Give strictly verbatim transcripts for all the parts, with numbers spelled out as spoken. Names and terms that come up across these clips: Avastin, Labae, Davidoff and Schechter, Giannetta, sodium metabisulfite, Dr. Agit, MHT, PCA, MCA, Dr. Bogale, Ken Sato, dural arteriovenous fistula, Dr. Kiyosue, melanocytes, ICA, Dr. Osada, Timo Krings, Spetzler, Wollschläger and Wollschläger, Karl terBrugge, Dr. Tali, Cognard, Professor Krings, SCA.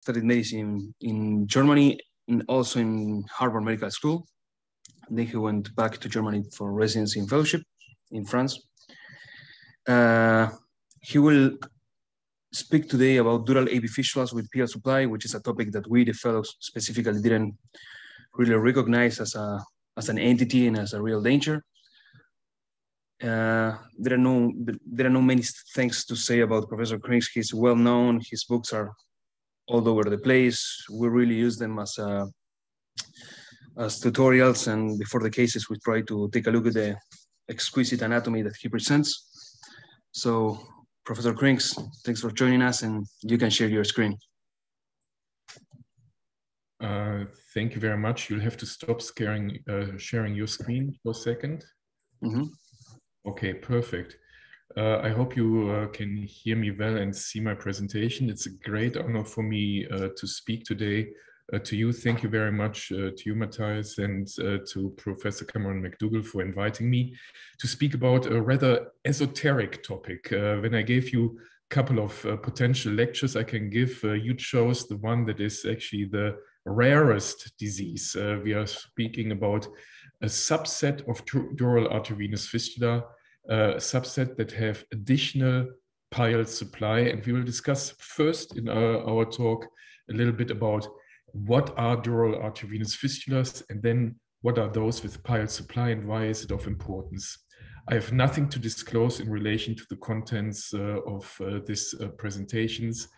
studied medicine in Germany and also in Harvard Medical School. Then he went back to Germany for residency and fellowship in France. Uh, he will speak today about dural A V F fistulas with P I A L supply, which is a topic that we, the fellows, specifically didn't really recognize as a as an entity and as a real danger. Uh, there are no there are no many things to say about Professor Krings. He's well known. His books are all over the place. We really use them as a, as tutorials, and before the cases, we try to take a look at the exquisite anatomy that he presents. So, Professor Krings, thanks for joining us, and you can share your screen. Uh, thank you very much. You'll have to stop scaring, uh, sharing your screen for a second. Mm-hmm. Okay, perfect. Uh, I hope you uh, can hear me well and see my presentation. It's a great honor for me uh, to speak today uh, to you. Thank you very much uh, to you, Matias, and uh, to Professor Cameron MacDougall for inviting me to speak about a rather esoteric topic. Uh, when I gave you a couple of uh, potential lectures I can give, uh, you chose the one that is actually the rarest disease. Uh, we are speaking about a subset of dural arteriovenous fistula, a subset that have additional P I A L supply. And we will discuss first in our, our talk a little bit about what are dural arteriovenous fistulas, and then what are those with P I A L supply and why is it of importance. I have nothing to disclose in relation to the contents uh, of uh, this uh, presentations.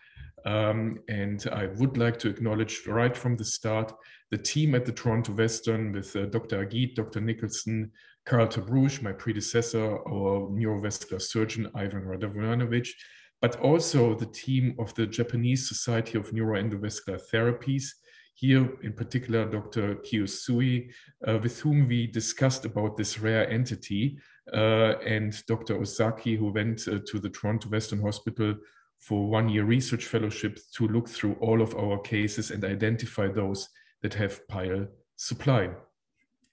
Um, and I would like to acknowledge right from the start the team at the Toronto Western with uh, Doctor Agit, Doctor Nicholson, Karl terBrugge, my predecessor, our neurovascular surgeon, Ivan Radovanovic, but also the team of the Japanese Society of Neuroendovascular Therapies, here in particular Doctor Kiyosue, uh, with whom we discussed about this rare entity, uh, and Doctor Ozaki, who went uh, to the Toronto Western Hospital for one-year research fellowship to look through all of our cases and identify those that have P I A L supply.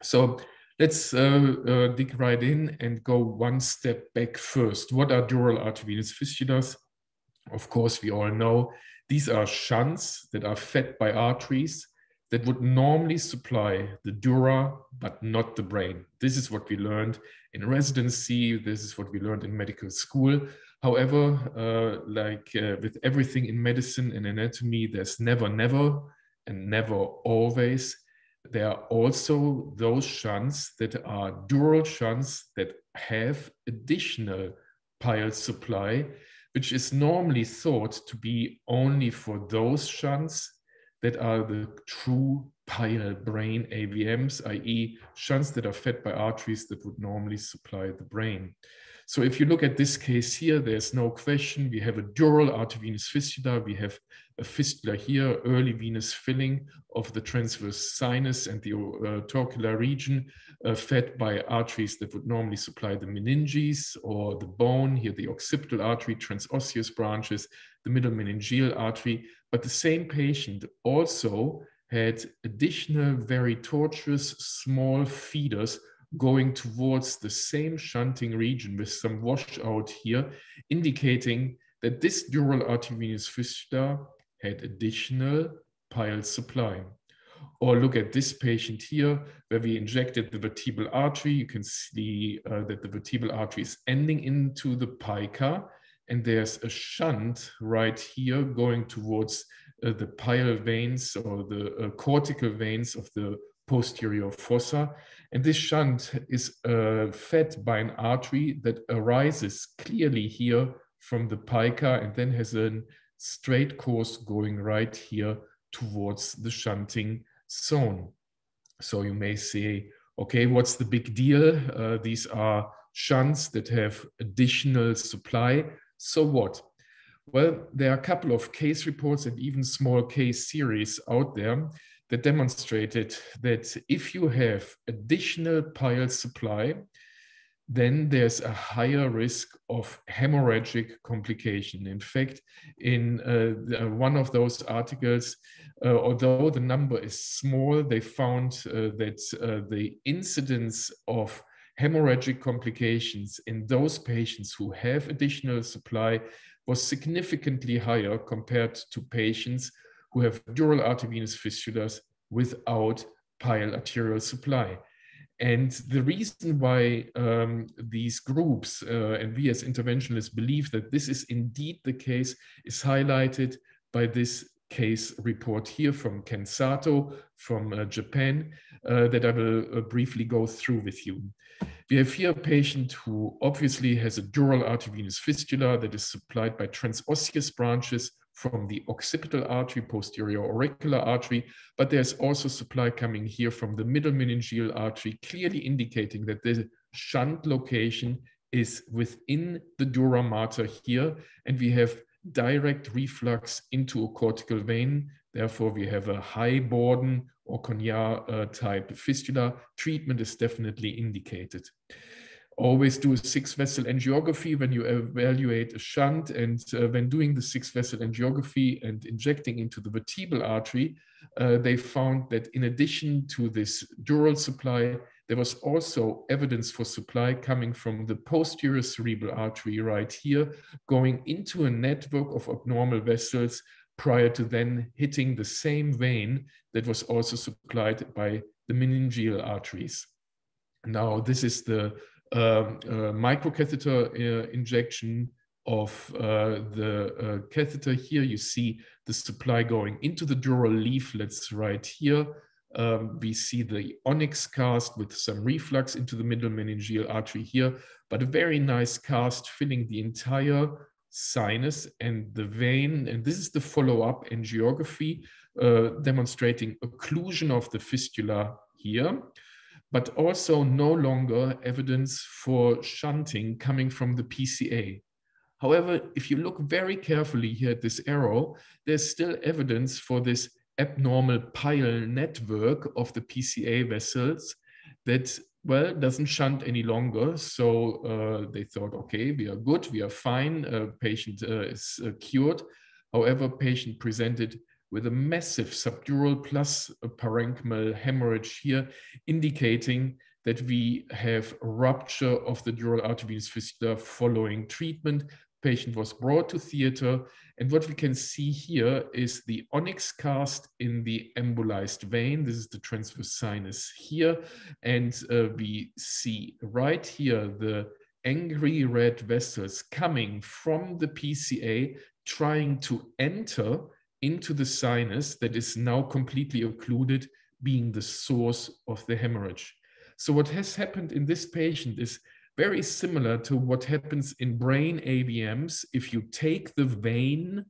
So let's uh, uh, dig right in and go one step back first. What are dural arteriovenous fistulas? Of course, we all know these are shunts that are fed by arteries that would normally supply the dura, but not the brain. This is what we learned in residency. This is what we learned in medical school. However, uh, like uh, with everything in medicine and anatomy, there's never, never, and never always. There are also those shunts that are dural shunts that have additional P I A L supply, which is normally thought to be only for those shunts that are the true P I A L brain A V Ms, that is shunts that are fed by arteries that would normally supply the brain. So if you look at this case here, there's no question. We have a dural arteriovenous fistula. We have a fistula here, early venous filling of the transverse sinus and the uh, torcular region uh, fed by arteries that would normally supply the meninges or the bone. Here, the occipital artery, transosseous branches, the middle meningeal artery. But the same patient also had additional very tortuous small feeders going towards the same shunting region with some washout here, indicating that this dural arteriovenous fistula had additional P I A L supply. Or look at this patient here, where we injected the vertebral artery. You can see uh, that the vertebral artery is ending into the pica, and there's a shunt right here going towards uh, the pial veins or the uh, cortical veins of the posterior fossa. And this shunt is uh, fed by an artery that arises clearly here from the pica and then has a straight course going right here towards the shunting zone. So you may say, okay, what's the big deal? Uh, these are shunts that have additional supply. So what? Well, there are a couple of case reports and even small case series out there that demonstrated that if you have additional P I A L supply, then there's a higher risk of hemorrhagic complication. In fact, in uh, one of those articles, uh, although the number is small, they found uh, that uh, the incidence of hemorrhagic complications in those patients who have additional supply was significantly higher compared to patients who have dural arteriovenous fistulas without P I A L arterial supply. And the reason why um, these groups uh, and we as interventionists believe that this is indeed the case is highlighted by this case report here from Ken Sato from uh, Japan uh, that I will uh, briefly go through with you. We have here a patient who obviously has a dural arteriovenous fistula that is supplied by transosseous branches from the occipital artery, posterior auricular artery, but there's also supply coming here from the middle meningeal artery, clearly indicating that the shunt location is within the dura mater here, and we have direct reflux into a cortical vein. Therefore, we have a high Borden or Cognard uh, type fistula. Treatment is definitely indicated. Always do a six-vessel angiography when you evaluate a shunt, and uh, when doing the six-vessel angiography and injecting into the vertebral artery, uh, they found that in addition to this dural supply, there was also evidence for supply coming from the posterior cerebral artery right here, going into a network of abnormal vessels prior to then hitting the same vein that was also supplied by the meningeal arteries. Now, this is the Uh, uh, microcatheter uh, injection of uh, the uh, catheter. Here you see the supply going into the dural leaflets right here. Um, we see the onyx cast with some reflux into the middle meningeal artery here, but a very nice cast filling the entire sinus and the vein. And this is the follow-up angiography uh, demonstrating occlusion of the fistula here, but also no longer evidence for shunting coming from the P C A. However, if you look very carefully here at this arrow, there's still evidence for this abnormal P I A L network of the P C A vessels that, well, doesn't shunt any longer. So uh, they thought, okay, we are good, we are fine, uh, patient uh, is uh, cured. However, patient presented with a massive subdural plus parenchymal hemorrhage here, indicating that we have rupture of the dural arteriovenous fistula following treatment. Patient was brought to theater, and what we can see here is the onyx cast in the embolized vein. This is the transverse sinus here, and uh, we see right here the angry red vessels coming from the P C A trying to enter into the sinus that is now completely occluded, being the source of the hemorrhage. So what has happened in this patient is very similar to what happens in brain A V Ms if you take the vein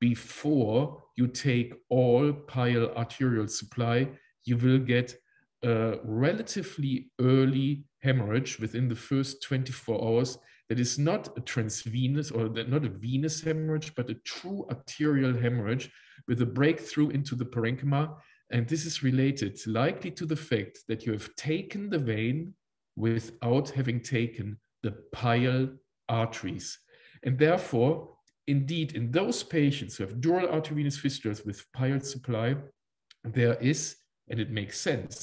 before you take all P I A L arterial supply. You will get a relatively early hemorrhage within the first twenty-four hours that is not a transvenous or not a venous hemorrhage, but a true arterial hemorrhage with a breakthrough into the parenchyma. And this is related likely to the fact that you have taken the vein without having taken the P I A L arteries. And therefore, indeed, in those patients who have dural arteriovenous fistulas with P I A L supply, there is, and it makes sense,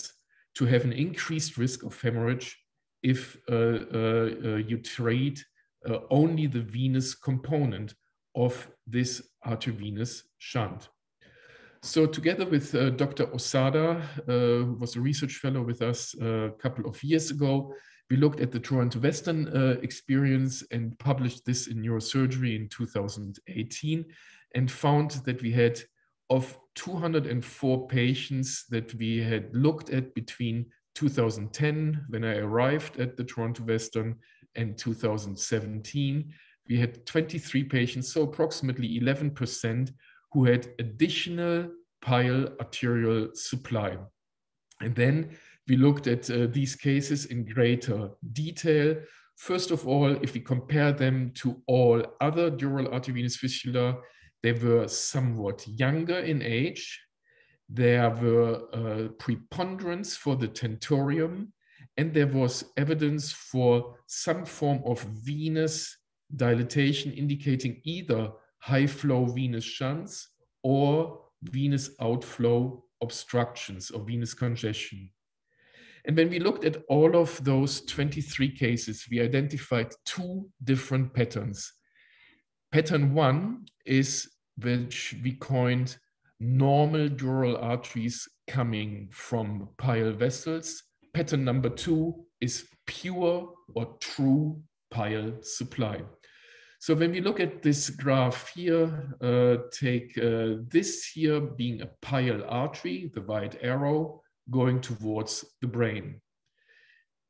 to have an increased risk of hemorrhage if uh, uh, uh, you treat uh, only the venous component of this arteriovenous shunt. So together with uh, Doctor Osada, uh, who was a research fellow with us a couple of years ago, we looked at the Toronto Western uh, experience and published this in Neurosurgery in two thousand eighteen, and found that we had, of two hundred four patients that we had looked at between two thousand ten, when I arrived at the Toronto Western, and two thousand seventeen, we had twenty-three patients, so approximately eleven percent, who had additional P I A L arterial supply. And then we looked at uh, these cases in greater detail. First of all, if we compare them to all other dural arteriovenous fistula, they were somewhat younger in age. There were uh, preponderance for the tentorium, and there was evidence for some form of venous dilatation, indicating either high flow venous shunts or venous outflow obstructions or venous congestion. And when we looked at all of those twenty-three cases, we identified two different patterns. Pattern one is, which we coined normal dural arteries coming from pial vessels. Pattern number two is pure or true pial supply. So when we look at this graph here, uh, take uh, this here being a pial artery, the white arrow going towards the brain.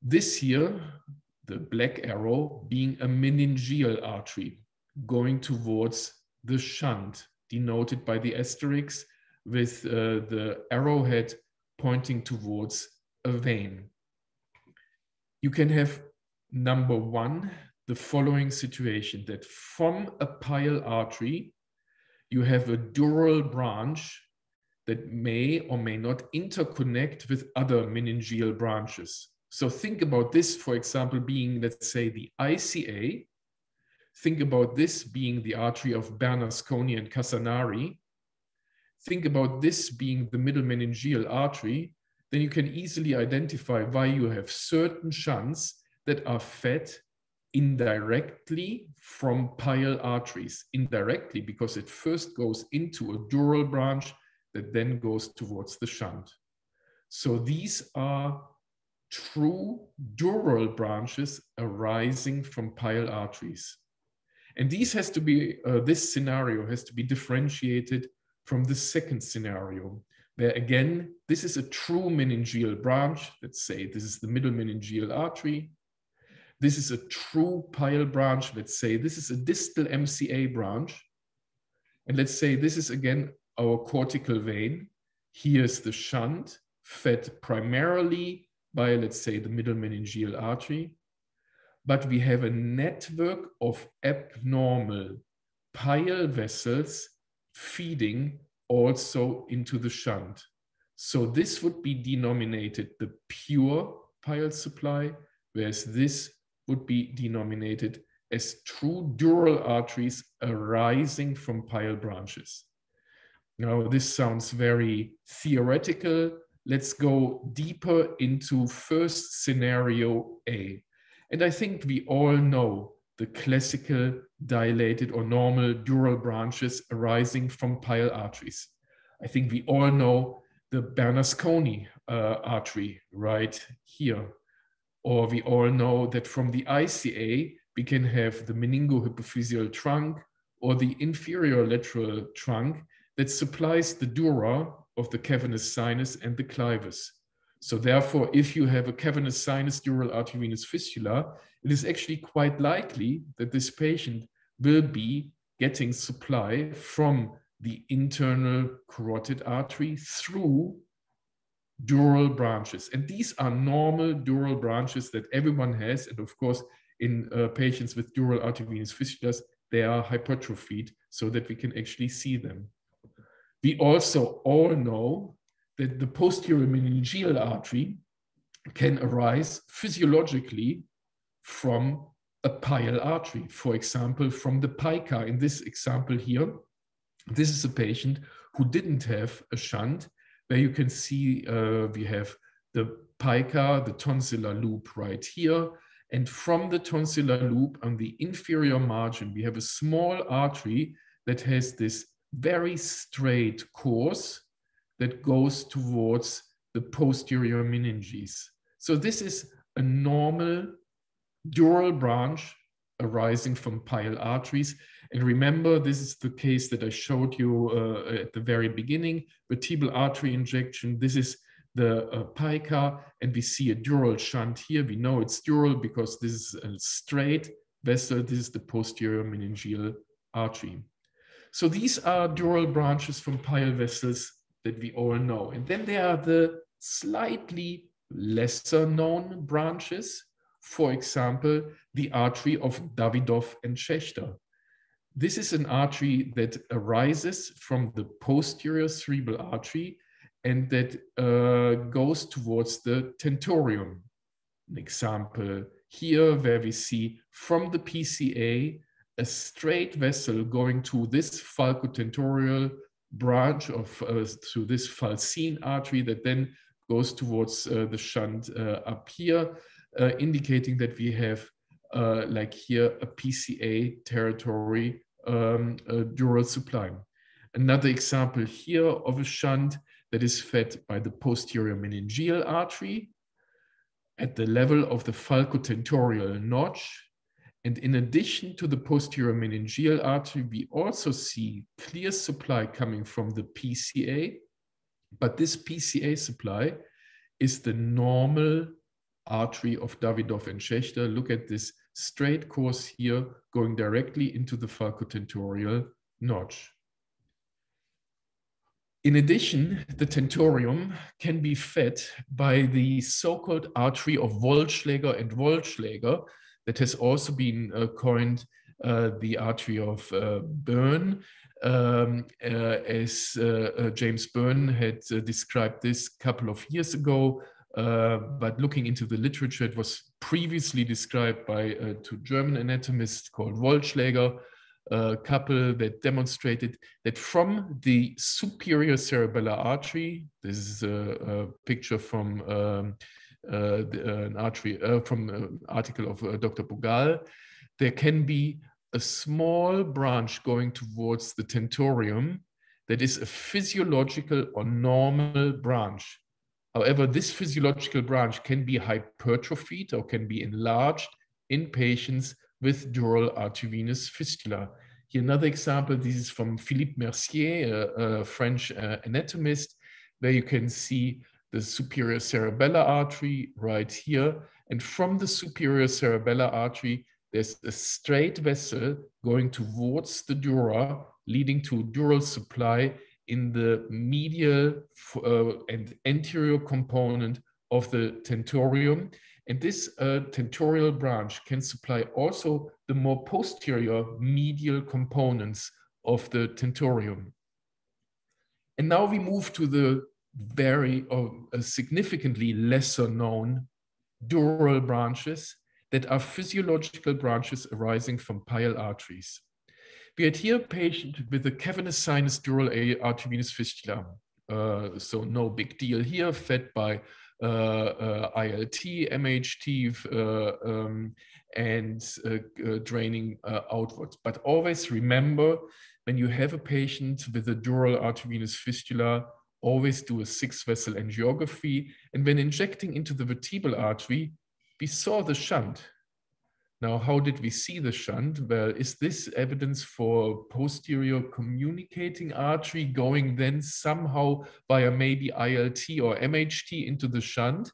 This here, the black arrow being a meningeal artery going towards the shunt, denoted by the asterisk with uh, the arrowhead pointing towards a vein. You can have number one, the following situation, that from a pial artery, you have a dural branch that may or may not interconnect with other meningeal branches. So think about this, for example, being, let's say, the I C A. Think about this being the artery of Bernasconi and Casanari. Think about this being the middle meningeal artery. Then you can easily identify why you have certain shunts that are fed indirectly from pial arteries. Indirectly, because it first goes into a dural branch that then goes towards the shunt. So these are true dural branches arising from pial arteries. And these has to be, uh, this scenario has to be differentiated from the second scenario, where again, this is a true meningeal branch. Let's say this is the middle meningeal artery. This is a true pial branch. Let's say this is a distal M C A branch. And let's say this is again our cortical vein. Here's the shunt fed primarily by, let's say, the middle meningeal artery, but we have a network of abnormal pial vessels feeding also into the shunt. So this would be denominated the pure pial supply, whereas this would be denominated as true dural arteries arising from pial branches. Now, this sounds very theoretical. Let's go deeper into first scenario A. And I think we all know the classical dilated or normal dural branches arising from pial arteries. I think we all know the Bernasconi uh, artery right here. Or we all know that from the I C A, we can have the meningohypophyseal trunk or the inferior lateral trunk that supplies the dura of the cavernous sinus and the clivus. So therefore, if you have a cavernous sinus dural arteriovenous fistula, it is actually quite likely that this patient will be getting supply from the internal carotid artery through dural branches. And these are normal dural branches that everyone has. And of course, in uh, patients with dural arteriovenous fistulas, they are hypertrophied so that we can actually see them. We also all know that the posterior meningeal artery can arise physiologically from a pial artery, for example, from the pica. In this example here, this is a patient who didn't have a shunt, where you can see uh, we have the pica, the tonsillar loop right here. And from the tonsillar loop on the inferior margin, we have a small artery that has this very straight course that goes towards the posterior meninges. So this is a normal dural branch arising from pial arteries. And remember, this is the case that I showed you uh, at the very beginning, vertebral artery injection. This is the uh, pica, and we see a dural shunt here. We know it's dural because this is a straight vessel. This is the posterior meningeal artery. So these are dural branches from pial vessels that we all know. And then there are the slightly lesser known branches. For example, the artery of Davidoff and Schechter. This is an artery that arises from the posterior cerebral artery and that uh, goes towards the tentorium. An example here where we see from the P C A a straight vessel going to this falcotentorial branch of uh, to this falcine artery that then goes towards uh, the shunt uh, up here, uh, indicating that we have uh, like here a P C A territory um, a dural supply. Another example here of a shunt that is fed by the posterior meningeal artery at the level of the falcotentorial notch. And in addition to the posterior meningeal artery, we also see clear supply coming from the P C A, but this P C A supply is the normal artery of Davidoff and Schechter. Look at this straight course here going directly into the falcotentorial notch. In addition, the tentorium can be fed by the so-called artery of Wollschläger and Wollschläger that has also been uh, coined uh, the artery of uh, Burn, um, uh, as uh, uh, James Burn had uh, described this a couple of years ago. Uh, but looking into the literature, it was previously described by uh, two German anatomists called Wollschläger, a couple that demonstrated that from the superior cerebellar artery, this is a, a picture from um, uh, the, uh, an artery uh, from an article of uh, Doctor Bogale, there can be a small branch going towards the tentorium that is a physiological or normal branch. However, this physiological branch can be hypertrophied or can be enlarged in patients with dural arteriovenous fistula. Here, another example, this is from Philippe Mercier, a, a French uh, anatomist, where you can see the superior cerebellar artery right here. And from the superior cerebellar artery, there's a straight vessel going towards the dura, leading to dural supply in the medial uh, and anterior component of the tentorium. And this uh, tentorial branch can supply also the more posterior medial components of the tentorium. And now we move to the very or uh, significantly lesser known dural branches that are physiological branches arising from pial arteries. We had here a patient with a cavernous sinus dural arteriovenous fistula. Uh, so no big deal here, fed by uh, uh, I L T, M H T, uh, um, and uh, uh, draining uh, outwards. But always remember, when you have a patient with a dural arteriovenous fistula, always do a six-vessel angiography. And when injecting into the vertebral artery, we saw the shunt. Now, how did we see the shunt? Well, is this evidence for posterior communicating artery going then somehow via maybe I L T or M H T into the shunt?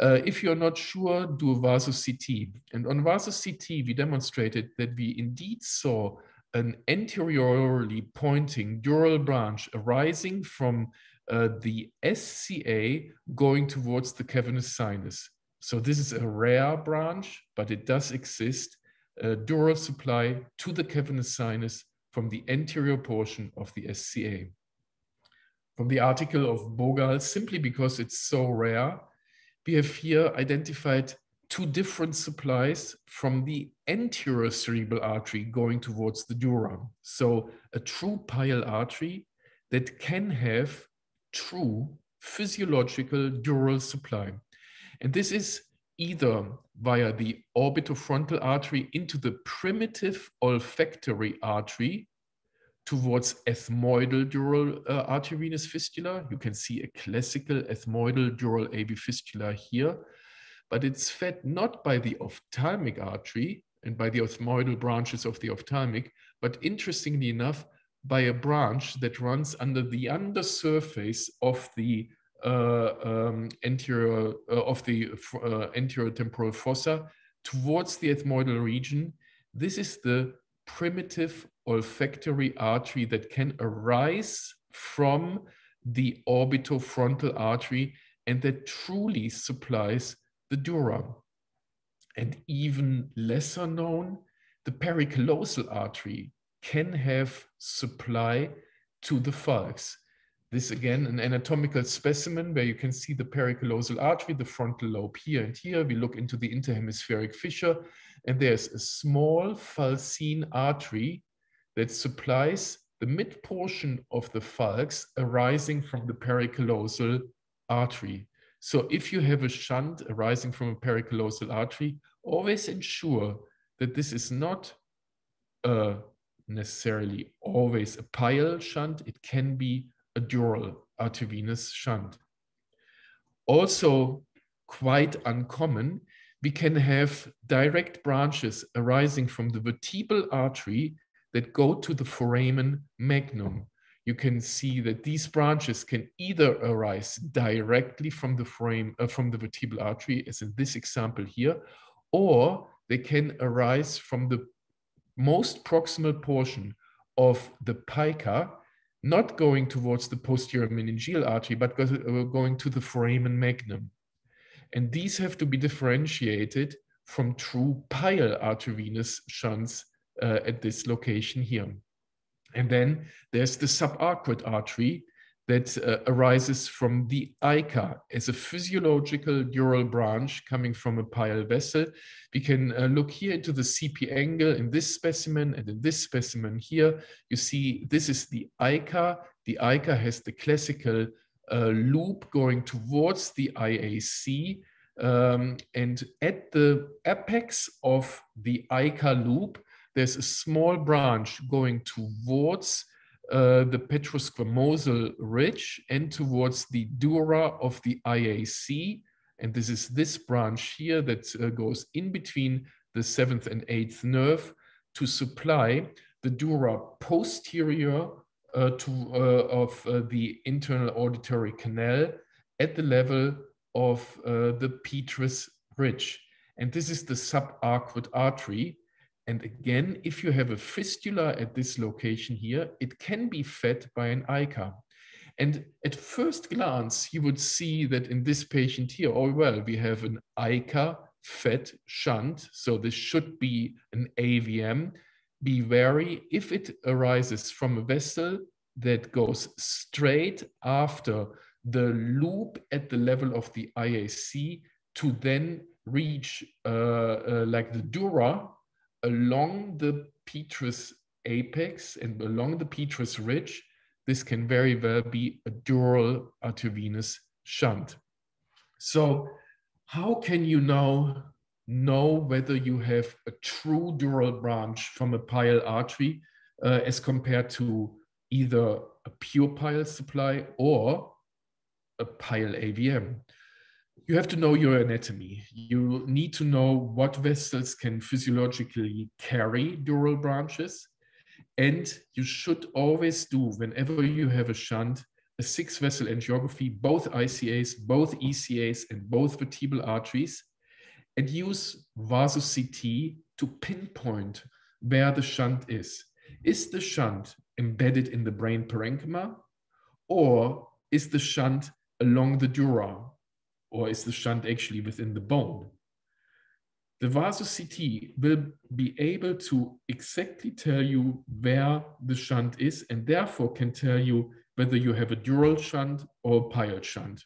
Uh, if you're not sure, do a vaso-C T. And on vaso-C T, we demonstrated that we indeed saw an anteriorly pointing dural branch arising from uh, the S C A going towards the cavernous sinus. So this is a rare branch, but it does exist, uh, dural supply to the cavernous sinus from the anterior portion of the S C A. From the article of Bogale, simply because it's so rare, we have here identified two different supplies from the anterior cerebral artery going towards the dura. So a true pial artery that can have true physiological dural supply. And this is either via the orbitofrontal artery into the primitive olfactory artery towards ethmoidal dural uh, arteriovenous fistula. You can see a classical ethmoidal dural A V fistula here, but it's fed not by the ophthalmic artery and by the ethmoidal branches of the ophthalmic, but interestingly enough, by a branch that runs under the undersurface of the Uh, um, anterior uh, of the uh, anterior temporal fossa towards the ethmoidal region. This is the primitive olfactory artery that can arise from the orbitofrontal artery and that truly supplies the dura. And even lesser known, the pericallosal artery can have supply to the falx. This again, an anatomical specimen where you can see the pericallosal artery, the frontal lobe here and here. We look into the interhemispheric fissure, and there's a small falcine artery that supplies the mid portion of the falx arising from the pericallosal artery. So if you have a shunt arising from a pericallosal artery, always ensure that this is not a necessarily always a pial shunt. It can be a dural arteriovenous shunt. Also quite uncommon, we can have direct branches arising from the vertebral artery that go to the foramen magnum. You can see that these branches can either arise directly from the frame, uh, from the vertebral artery, as in this example here, or they can arise from the most proximal portion of the pica, not going towards the posterior meningeal artery, but going to the foramen magnum. And these have to be differentiated from true pial arteriovenous shunts uh, at this location here. And then there's the subarachnoid artery that uh, arises from the ica as a physiological dural branch coming from a pial vessel. We can uh, look here into the C P angle in this specimen and in this specimen here. You see, this is the ica. The ica has the classical uh, loop going towards the I A C. Um, and at the apex of the ica loop, there's a small branch going towards uh, the petrosquamosal ridge and towards the dura of the I A C. And this is this branch here that uh, goes in between the seventh and eighth nerve to supply the dura posterior uh, to, uh, of uh, the internal auditory canal at the level of uh, the petrous ridge. And this is the subarachnoid artery. And again, if you have a fistula at this location here, it can be fed by an ica. And at first glance, you would see that in this patient here, oh well, we have an ica fed shunt. So this should be an A V M. Be wary if it arises from a vessel that goes straight after the loop at the level of the I A C to then reach uh, uh, like the dura, along the petrous apex and along the petrous ridge. This can very well be a dural arteriovenous shunt. So how can you now know whether you have a true dural branch from a pial artery uh, as compared to either a pure pial supply or a pial A V M? You have to know your anatomy. You need to know what vessels can physiologically carry dural branches. And you should always do, whenever you have a shunt, a six-vessel angiography, both I C As, both E C As, and both vertebral arteries, and use vaso C T to pinpoint where the shunt is. Is the shunt embedded in the brain parenchyma, or is the shunt along the dura? Or is the shunt actually within the bone? The vaso C T will be able to exactly tell you where the shunt is and therefore can tell you whether you have a dural shunt or a pial shunt.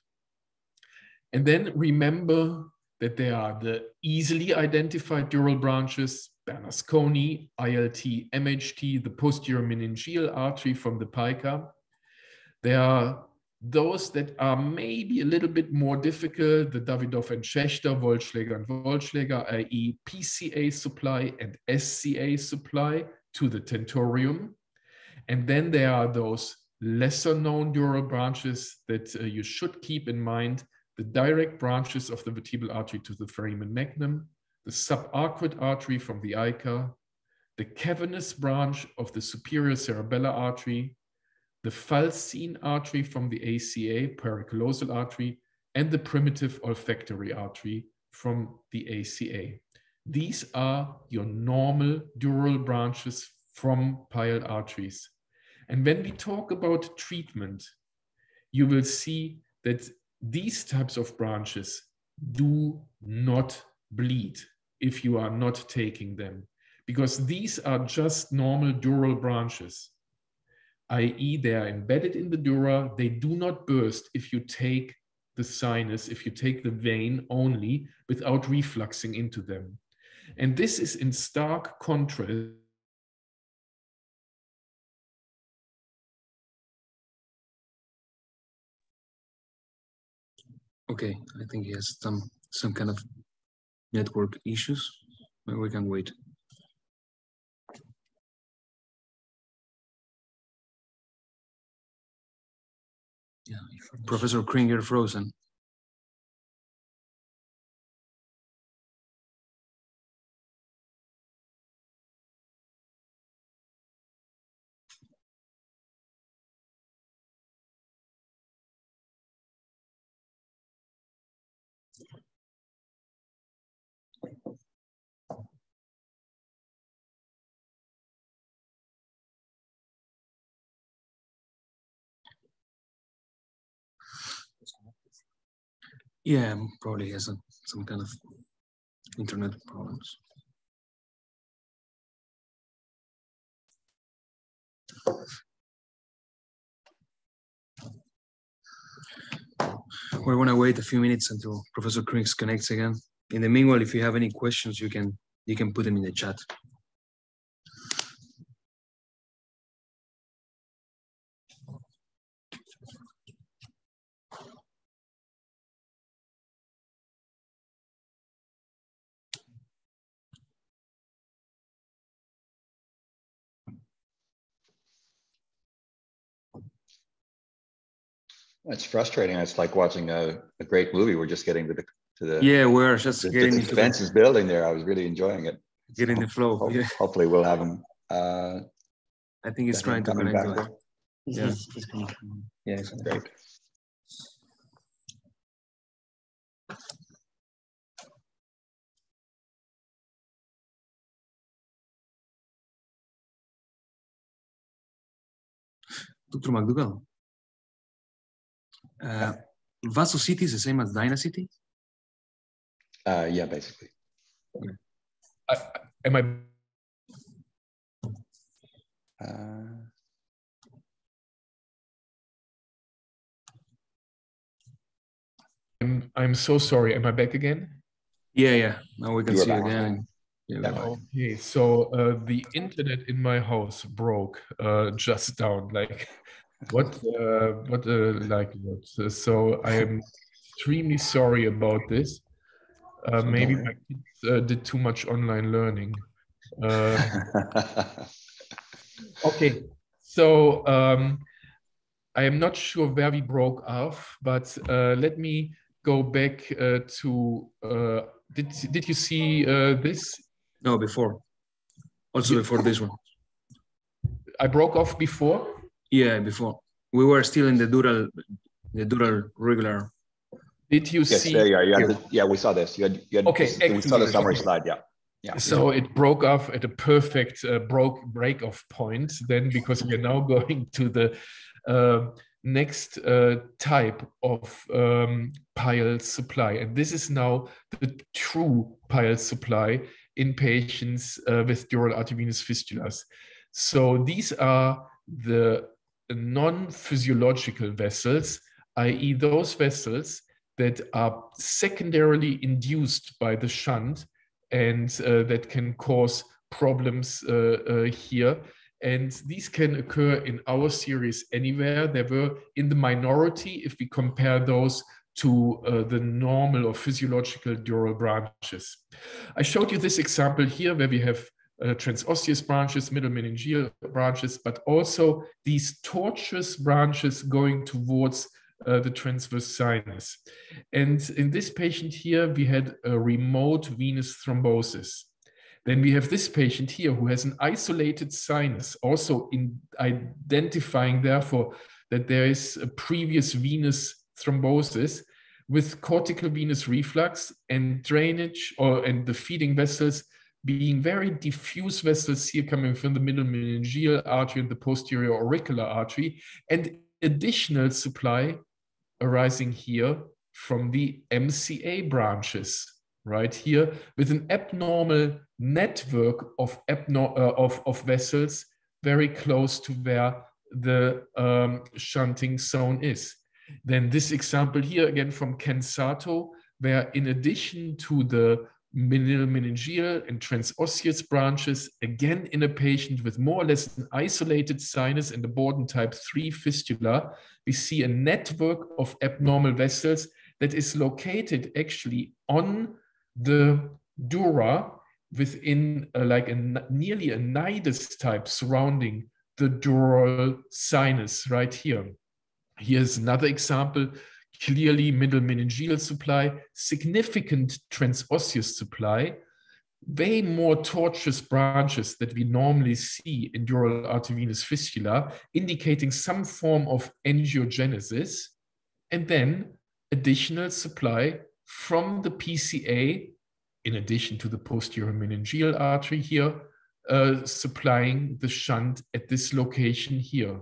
And then remember that there are the easily identified dural branches, Bernasconi, I L T, M H T, the posterior meningeal artery from the pica. There are those that are maybe a little bit more difficult, the Davidoff and Schechter, Wollschläger and Wollschläger, that is P C A supply and S C A supply to the tentorium. And then there are those lesser known dural branches that uh, you should keep in mind, the direct branches of the vertebral artery to the foramen magnum, the subarachnoid artery from the ica, the cavernous branch of the superior cerebellar artery, the falcine artery from the A C A, pericallosal artery, and the primitive olfactory artery from the A C A. These are your normal dural branches from pial arteries. And when we talk about treatment, you will see that these types of branches do not bleed if you are not taking them, because these are just normal dural branches. that is they are embedded in the dura, they do not burst if you take the sinus, if you take the vein only without refluxing into them. And this is in stark contrast . Okay, I think he has some some kind of network issues, but we can wait. Yeah, Professor Krings, you're frozen. Yeah, probably has a, some kind of internet problems. We're gonna wait a few minutes until Professor Krings connects again. In the meanwhile, if you have any questions, you can you can put them in the chat. It's frustrating. It's like watching a, a great movie. We're just getting to the to the yeah. We're just the, getting the suspense is building there. I was really enjoying it. Getting so the flow. Ho yeah. Hopefully, we'll have him. Uh, I think he's trying to connect. To it. Yeah, yeah, it's great. Doctor MacDougall. Uh, Vasocity is the same as Dynacity? Uh, yeah, basically. Okay. I, I, am I? Uh, I'm, I'm so sorry. Am I back again? Yeah, yeah. Now we can see you again. Yeah, okay, so uh, the internet in my house broke uh, just down, like. What, uh, what, uh, like what? So I am extremely sorry about this. Uh, maybe my kids uh, did too much online learning. Uh, okay, so um, I am not sure where we broke off, but uh, let me go back uh, to. Uh, did Did you see uh, this? No, before. Also yeah. Before this one. I broke off before. Yeah, before we were still in the dural, the dural regular. Did you yes, see? There you are. You had the, yeah, we saw this. You had. You had okay, this, we saw the summary okay. slide. Yeah, yeah. So yeah. It broke off at a perfect uh, broke break off point. Then, because we are now going to the uh, next uh, type of um, P I A L supply, and this is now the true P I A L supply in patients uh, with dural arteriovenous fistulas. So these are the non-physiological vessels, that is those vessels that are secondarily induced by the shunt and uh, that can cause problems uh, uh, here. And these can occur in our series anywhere. They were in the minority if we compare those to uh, the normal or physiological dural branches. I showed you this example here where we have Uh, transosseous branches, middle meningeal branches, but also these tortuous branches going towards uh, the transverse sinus. And in this patient here, we had a remote venous thrombosis. Then we have this patient here who has an isolated sinus, also in identifying therefore that there is a previous venous thrombosis with cortical venous reflux and drainage or and the feeding vessels being very diffuse vessels here coming from the middle meningeal artery and the posterior auricular artery, and additional supply arising here from the M C A branches right here with an abnormal network of, abno uh, of, of vessels very close to where the um, shunting zone is. Then this example here again from Ken Sato, where in addition to the middle meningeal and transosseous branches, again in a patient with more or less an isolated sinus and a Borden type three fistula, we see a network of abnormal vessels that is located actually on the dura within a, like a, nearly a nidus type surrounding the dural sinus right here. Here's another example, clearly middle meningeal supply, significant transosseous supply, way more tortuous branches that we normally see in dural arteriovenous fistula, indicating some form of angiogenesis, and then additional supply from the P C A, in addition to the posterior meningeal artery here, uh, supplying the shunt at this location here.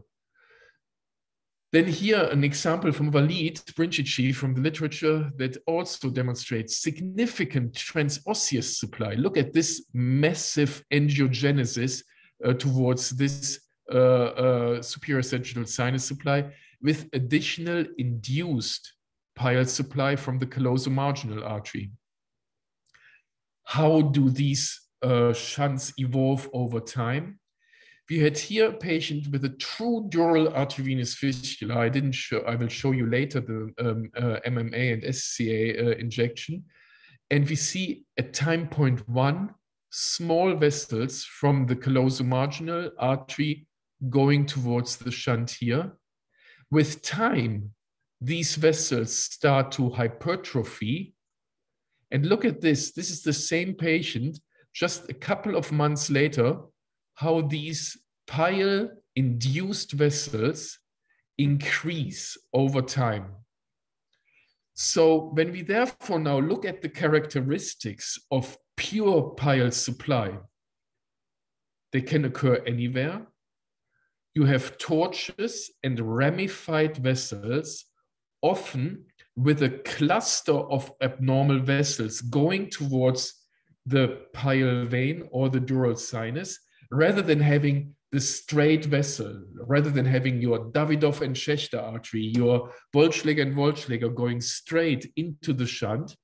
Then here, an example from Walid Brinjikji from the literature that also demonstrates significant transosseous supply. Look at this massive angiogenesis uh, towards this uh, uh, superior sagittal sinus supply with additional induced P I A L supply from the calloso-marginal artery. How do these uh, shunts evolve over time? We had here a patient with a true dural arteriovenous fistula. I didn't show, I will show you later the um, uh, M M A and S C A uh, injection. And we see at time point one, small vessels from the calloso-marginal artery going towards the shunt here. With time, these vessels start to hypertrophy. And look at this, this is the same patient, just a couple of months later, how these P I A L-induced vessels increase over time. So when we therefore now look at the characteristics of pure P I A L supply, they can occur anywhere. You have tortuous and ramified vessels, often with a cluster of abnormal vessels going towards the P I A L vein or the dural sinus, rather than having the straight vessel, rather than having your Davidoff and Schechter artery, your Wollschläger and Wollschläger going straight into the shunt,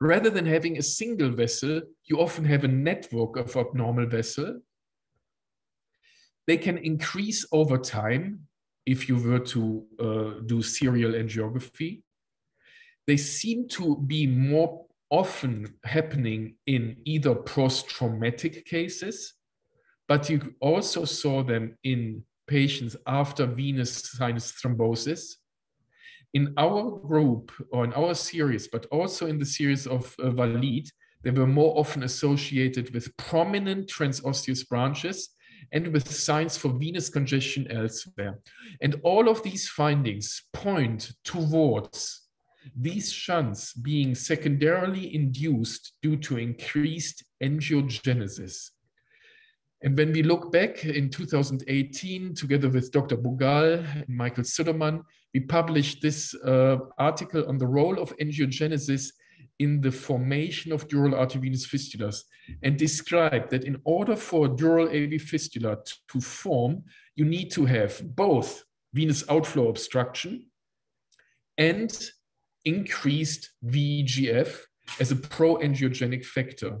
rather than having a single vessel, you often have a network of abnormal vessels. They can increase over time if you were to uh, do serial angiography. They seem to be more often happening in either post-traumatic cases, but you also saw them in patients after venous sinus thrombosis. In our group, or in our series, but also in the series of uh, Walid, they were more often associated with prominent transosseous branches and with signs for venous congestion elsewhere. And all of these findings point towards these shunts being secondarily induced due to increased angiogenesis. And when we look back in two thousand eighteen, together with Doctor Bogale and Michael Suderman, we published this uh, article on the role of angiogenesis in the formation of dural arteriovenous fistulas, and described that in order for a dural A V fistula to form, you need to have both venous outflow obstruction and increased V E G F as a pro-angiogenic factor,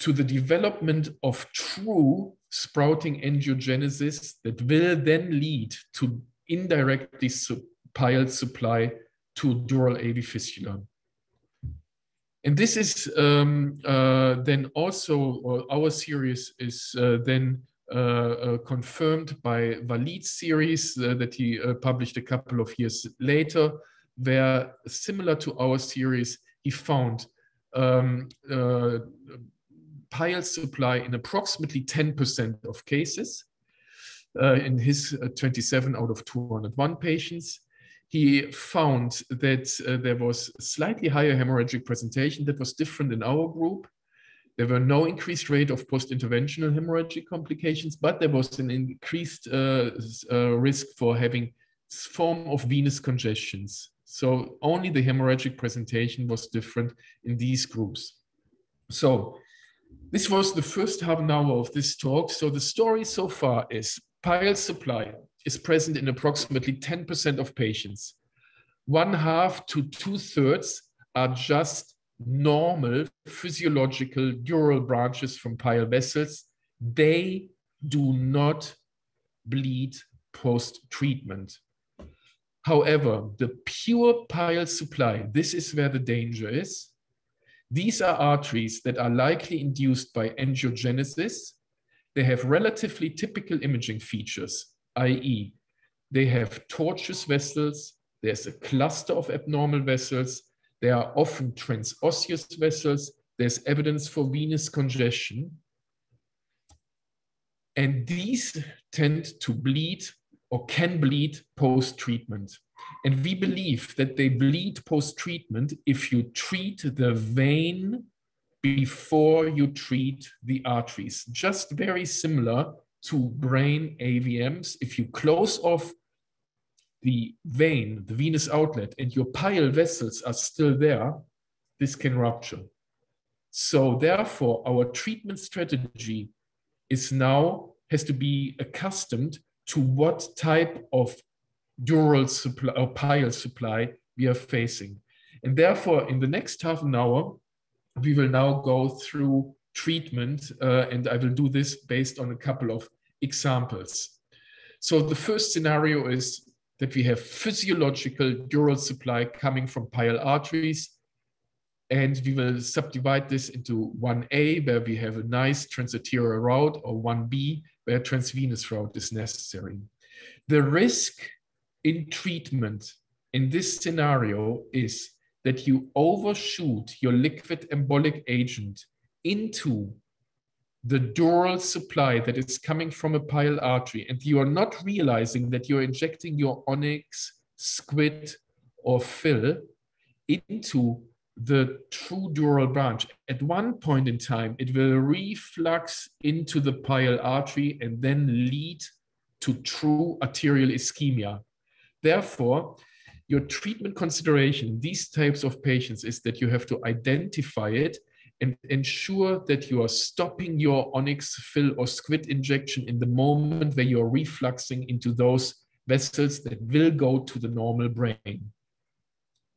to the development of true sprouting angiogenesis that will then lead to indirectly P I A L supply to dural A V fistula. And this is um, uh, then also, our series is uh, then uh, uh, confirmed by Walid's series uh, that he uh, published a couple of years later, where similar to our series, he found um, uh, P I A L supply in approximately ten percent of cases. Uh, in his uh, twenty-seven out of two hundred one patients, he found that uh, there was slightly higher hemorrhagic presentation that was different in our group. There were no increased rate of post-interventional hemorrhagic complications, but there was an increased uh, uh, risk for having form of venous congestions. So only the hemorrhagic presentation was different in these groups. So this was the first half an hour of this talk. So the story so far is P I A L supply is present in approximately ten percent of patients. One half to two thirds are just normal physiological dural branches from P I A L vessels. They do not bleed post-treatment. However, the pure P I A L supply, this is where the danger is. These are arteries that are likely induced by angiogenesis. They have relatively typical imaging features, that is they have tortuous vessels, there's a cluster of abnormal vessels, there are often transosseous vessels, there's evidence for venous congestion. And these tend to bleed or can bleed post-treatment. And we believe that they bleed post-treatment if you treat the vein before you treat the arteries. Just very similar to brain A V Ms. If you close off the vein, the venous outlet, and your pial vessels are still there, this can rupture. So therefore, our treatment strategy is now has to be accustomed to what type of dural supply or pial supply we are facing. And therefore, in the next half an hour, we will now go through treatment, uh, and I will do this based on a couple of examples. So the first scenario is that we have physiological dural supply coming from pial arteries, and we will subdivide this into one A, where we have a nice transarterial route, or one B, where transvenous route is necessary. The risk in treatment in this scenario is that you overshoot your liquid embolic agent into the dural supply that is coming from a pial artery, and you are not realizing that you're injecting your Onyx, Squid, or Fill into the true dural branch. At one point in time, it will reflux into the pial artery and then lead to true arterial ischemia. Therefore, your treatment consideration in these types of patients is that you have to identify it and ensure that you are stopping your Onyx, Fill, or Squid injection in the moment where you're refluxing into those vessels that will go to the normal brain.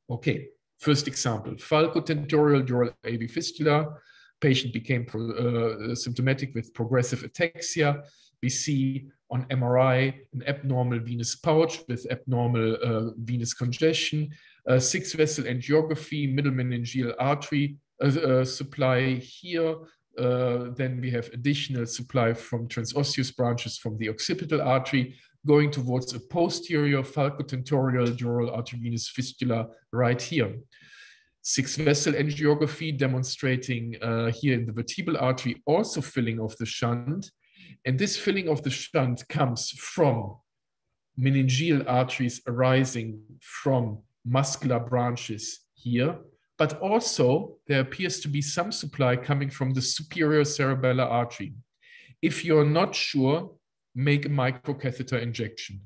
Okay, first example, falcotentorial dural A V fistula. Patient became pro, uh, symptomatic with progressive ataxia. We see on M R I an abnormal venous pouch with abnormal uh, venous congestion, uh, six vessel angiography, middle meningeal artery uh, uh, supply here. Uh, then we have additional supply from transosseous branches from the occipital artery going towards a posterior falcotentorial dural arteriovenous fistula right here. Six vessel angiography demonstrating uh, here in the vertebral artery also filling of the shunt. And this filling of the shunt comes from meningeal arteries arising from muscular branches here, but also there appears to be some supply coming from the superior cerebellar artery. If you're not sure, make a microcatheter injection.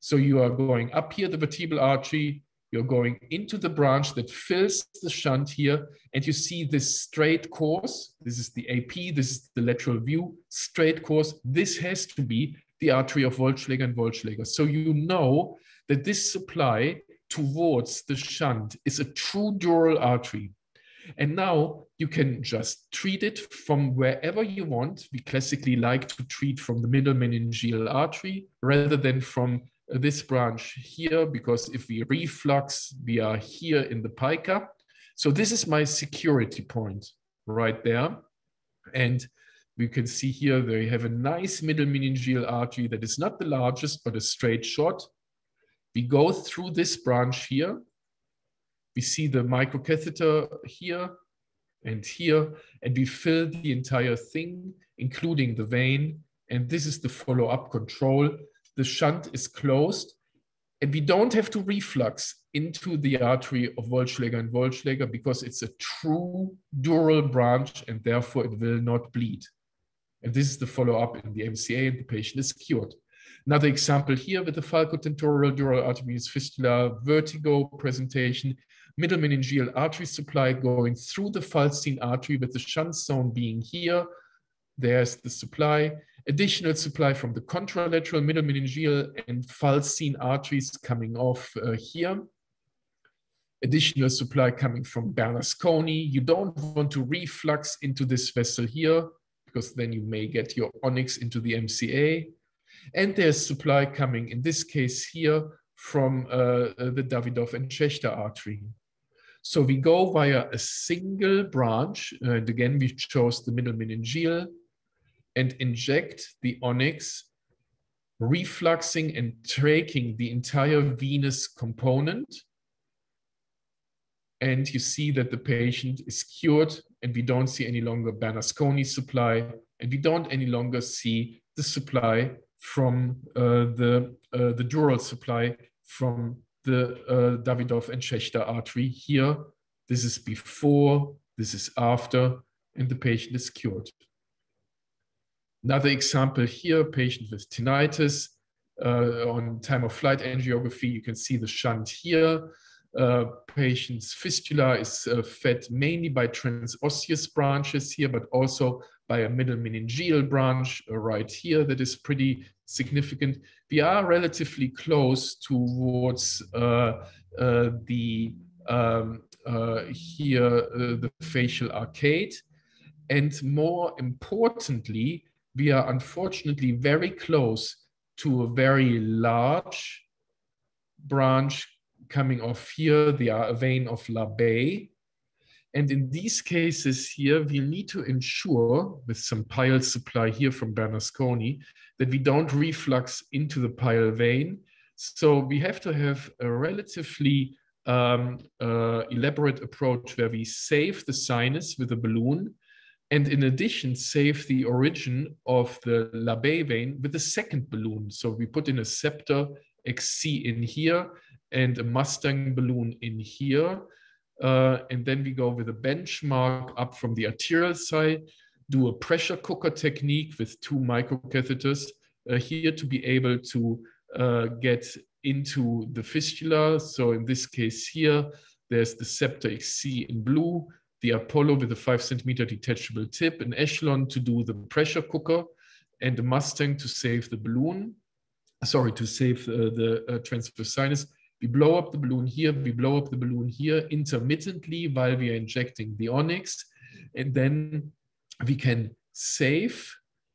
So you are going up here, the vertebral artery, you're going into the branch that fills the shunt here, and you see this straight course. This is the A P, this is the lateral view, straight course. This has to be the artery of Wollschläger and Wollschläger. So you know that this supply towards the shunt is a true dural artery. And now you can just treat it from wherever you want. We classically like to treat from the middle meningeal artery rather than from this branch here, because if we reflux, we are here in the pica. So this is my security point right there. And we can see here, they have a nice middle meningeal artery that is not the largest, but a straight shot. We go through this branch here. We see the microcatheter here and here, and we fill the entire thing, including the vein. And this is the follow-up control. The shunt is closed, and we don't have to reflux into the artery of Wollschläger and Wollschläger because it's a true dural branch, and therefore it will not bleed. And this is the follow-up in the M C A, and the patient is cured. Another example here with the falcotentorial dural arteriovenous fistula, vertigo presentation, middle meningeal artery supply going through the falcine artery with the shunt zone being here. There's the supply. Additional supply from the contralateral, middle meningeal, and falcine arteries coming off uh, here. Additional supply coming from Bernasconi. You don't want to reflux into this vessel here, because then you may get your Onyx into the M C A. And there's supply coming, in this case here, from uh, the Davidoff and Schechter artery. So we go via a single branch, and again, we chose the middle meningeal, and inject the Onyx refluxing and tracking the entire venous component. And you see that the patient is cured, and we don't see any longer Bernasconi supply, and we don't any longer see the supply from uh, the, uh, the dural supply from the uh, Davidoff and Schechter artery here. This is before, this is after, and the patient is cured. Another example here, patient with tinnitus, uh, on time of flight angiography, you can see the shunt here. Uh, patient's fistula is uh, fed mainly by transosseous branches here, but also by a middle meningeal branch uh, right here that is pretty significant. We are relatively close towards uh, uh, the um, uh, here, uh, the facial arcade. And more importantly, we are unfortunately very close to a very large branch coming off here, the vein of Labae. And in these cases here, we need to ensure with some PIAL supply here from Bernasconi that we don't reflux into the PIAL vein. So we have to have a relatively um, uh, elaborate approach where we save the sinus with a balloon and in addition save the origin of the Labae vein with a second balloon. So we put in a Scepter X C in here and a Mustang balloon in here. Uh, and then we go with a benchmark up from the arterial side, do a pressure cooker technique with two microcatheters uh, here to be able to uh, get into the fistula. So in this case here, there's the Scepter X C in blue, the Apollo with a five centimeter detachable tip, an Echelon to do the pressure cooker, and the Mustang to save the balloon, sorry, to save uh, the uh, transverse sinus. We blow up the balloon here, we blow up the balloon here intermittently while we are injecting the onyx, and then we can save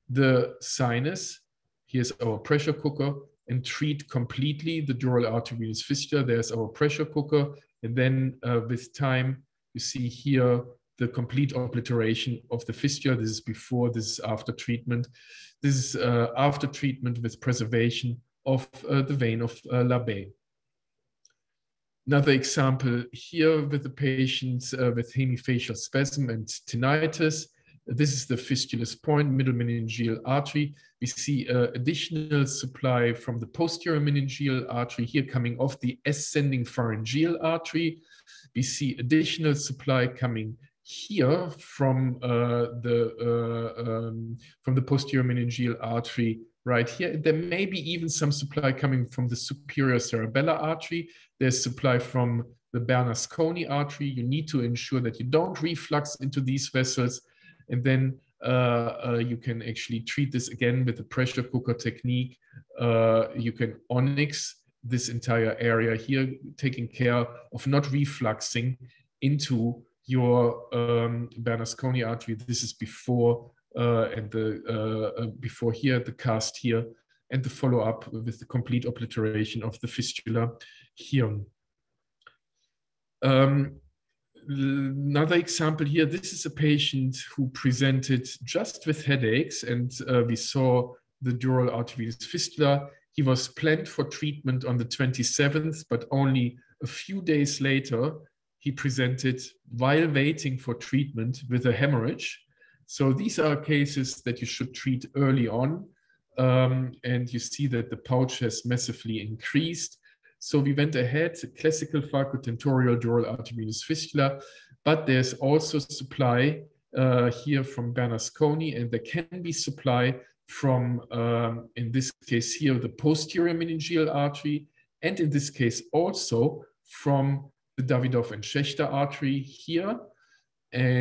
the sinus. Here's our pressure cooker and treat completely the dural arteriovenous fistula. There's our pressure cooker. And then uh, with time, you see here the complete obliteration of the fistula. This is before, this is after treatment. This is uh, after treatment with preservation of uh, the vein of uh, Labae. Another example here with the patients uh, with hemifacial spasm and tinnitus. This is the fistulus point, middle meningeal artery. We see uh, additional supply from the posterior meningeal artery here coming off the ascending pharyngeal artery. We see additional supply coming here from, uh, the, uh, um, from the posterior meningeal artery right here. There may be even some supply coming from the superior cerebellar artery. There's supply from the Bernasconi artery. You need to ensure that you don't reflux into these vessels. And then uh, uh, you can actually treat this again with the pressure cooker technique. Uh, you can onyx this entire area here, taking care of not refluxing into your um, Bernasconi artery. This is before Uh, and the uh, before here, the cast here, and the follow-up with the complete obliteration of the fistula here. Um, another example here, this is a patient who presented just with headaches, and uh, we saw the dural arteriovenous fistula. He was planned for treatment on the twenty-seventh, but only a few days later, he presented while waiting for treatment with a hemorrhage. So these are cases that you should treat early on. Um, and you see that the pouch has massively increased. So we went ahead, classical pharyngotemporal dural arteriovenous fistula, but there's also supply uh, here from Bernasconi, and there can be supply from, um, in this case here, the posterior meningeal artery, and in this case also from the Davidoff and Schechter artery here.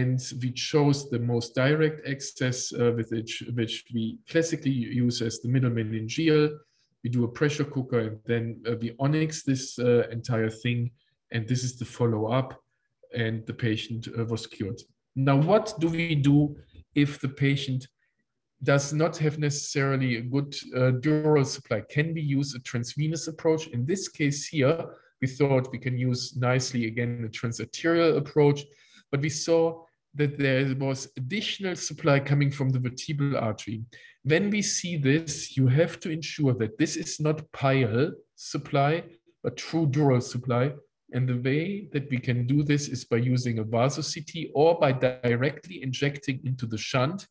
And we chose the most direct access, uh, with which, which we classically use as the middle meningeal. We do a pressure cooker, and then uh, we onyx this uh, entire thing. And this is the follow-up, and the patient uh, was cured. Now, what do we do if the patient does not have necessarily a good uh, dural supply? Can we use a transvenous approach? In this case here, we thought we can use nicely, again, a transarterial approach. But we saw that there was additional supply coming from the vertebral artery. When we see this, you have to ensure that this is not P I A L supply, but true dural supply. And the way that we can do this is by using a vaso-C T or by directly injecting into the shunt.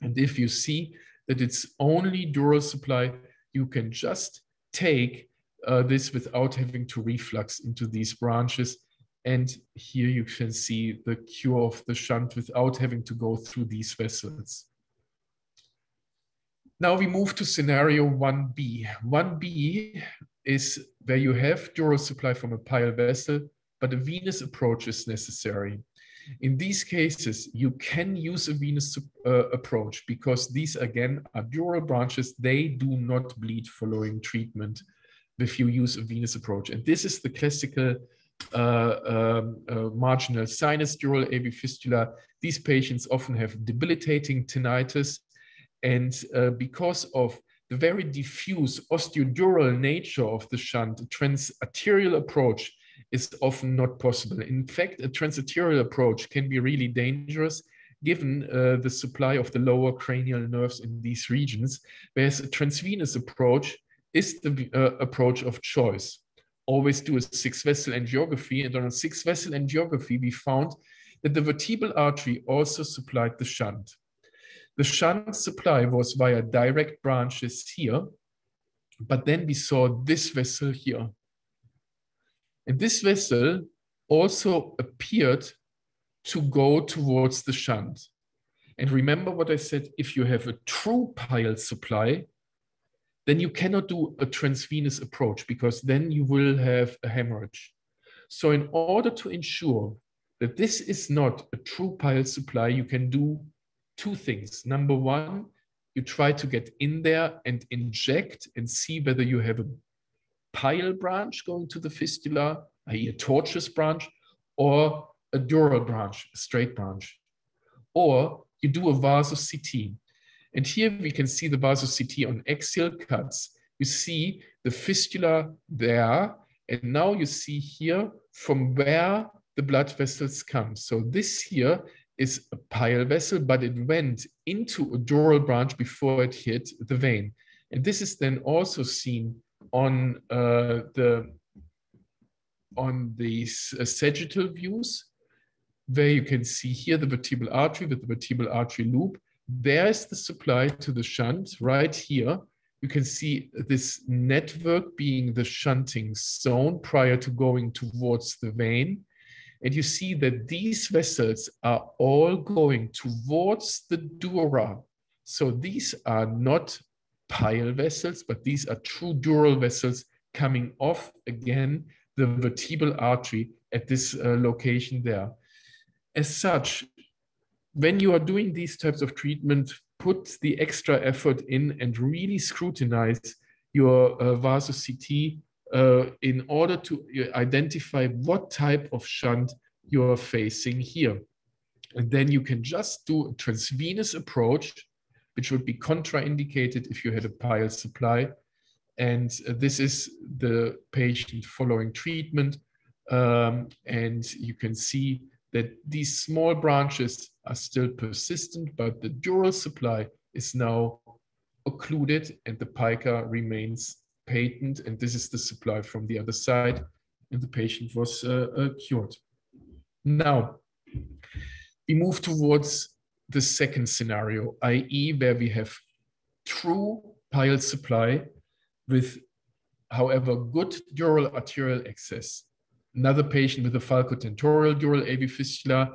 And if you see that it's only dural supply, you can just take uh, this without having to reflux into these branches. And here you can see the cure of the shunt without having to go through these vessels. Now we move to scenario one B. one B is where you have dural supply from a P I A L vessel, but a venous approach is necessary. In these cases, you can use a venous uh, approach because these, again, are dural branches. They do not bleed following treatment if you use a venous approach. And this is the classical Uh, um, uh, marginal sinus dural A V fistula. These patients often have debilitating tinnitus, and uh, because of the very diffuse osteodural nature of the shunt, a transarterial approach is often not possible. In fact, a transarterial approach can be really dangerous given uh, the supply of the lower cranial nerves in these regions, whereas a transvenous approach is the uh, approach of choice. Always do a six-vessel angiography, and on a six-vessel angiography, we found that the vertebral artery also supplied the shunt. The shunt supply was via direct branches here, but then we saw this vessel here. And this vessel also appeared to go towards the shunt. And remember what I said, if you have a true P I A L supply, then you cannot do a transvenous approach because then you will have a hemorrhage. So in order to ensure that this is not a true P I A L supply, you can do two things. Number one, you try to get in there and inject and see whether you have a P I A L branch going to the fistula, that is a tortuous branch, or a dural branch, a straight branch. Or you do a vaso-C T. And here we can see the vaso-C T on axial cuts. You see the fistula there, and now you see here from where the blood vessels come. So this here is a P I A L vessel, but it went into a dural branch before it hit the vein. And this is then also seen on, uh, the, on these uh, sagittal views, where you can see here the vertebral artery with the vertebral artery loop. There's the supply to the shunt right here. You can see this network being the shunting zone prior to going towards the vein. And you see that these vessels are all going towards the dura. So these are not P I A L vessels, but these are true dural vessels coming off, again, the vertebral artery at this uh, location there. As such, when you are doing these types of treatment, put the extra effort in and really scrutinize your uh, vaso-C T uh, in order to identify what type of shunt you are facing here. And then you can just do a transvenous approach, which would be contraindicated if you had a P I A L supply. And uh, this is the patient following treatment. Um, and you can see that these small branches are still persistent, but the dural supply is now occluded and the pica remains patent. And this is the supply from the other side, and the patient was uh, uh, cured. Now, we move towards the second scenario, that is where we have true P I A L supply with, however, good dural arterial access. Another patient with a falcotentorial dural A V fistula,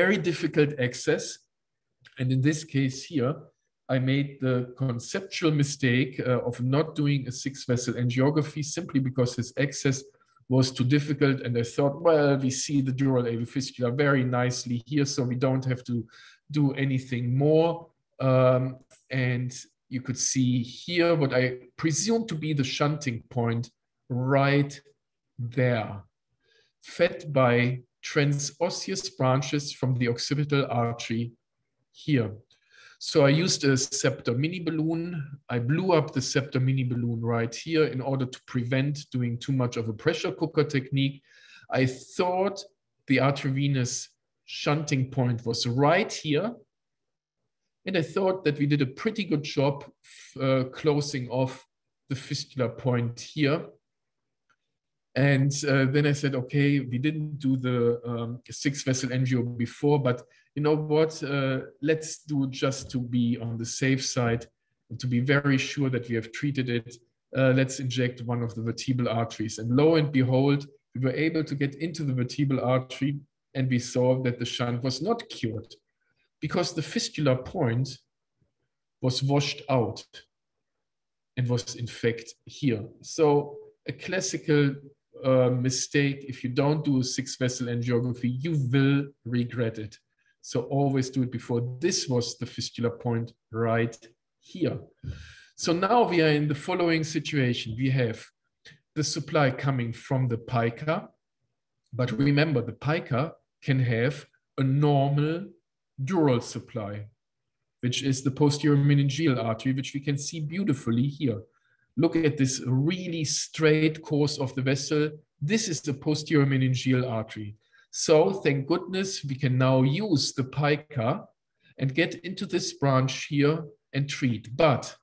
very difficult access. And in this case here, I made the conceptual mistake uh, of not doing a six-vessel angiography simply because his access was too difficult. And I thought, well, we see the dural A V fistula very nicely here, so we don't have to do anything more. Um, and you could see here what I presume to be the shunting point right there, fed by transosseous branches from the occipital artery here. So I used a septal mini balloon. I blew up the septal mini balloon right here in order to prevent doing too much of a pressure cooker technique. I thought the arteriovenous shunting point was right here. And I thought that we did a pretty good job uh, closing off the fistula point here. And uh, then I said, okay, we didn't do the um, six vessel angio before, but you know what, uh, let's do, just to be on the safe side, to be very sure that we have treated it, uh, let's inject one of the vertebral arteries. And lo and behold, we were able to get into the vertebral artery, and we saw that the shunt was not cured because the fistula point was washed out and was in fact here. So a classical uh, mistake, if you don't do a six vessel angiography, you will regret it. So always do it before. This was the fistula point right here. So now we are in the following situation. We have the supply coming from the pica, but remember the pica can have a normal dural supply, which is the posterior meningeal artery, which we can see beautifully here. Look at this really straight course of the vessel. This is the posterior meningeal artery. So thank goodness we can now use the pica and get into this branch here and treat. But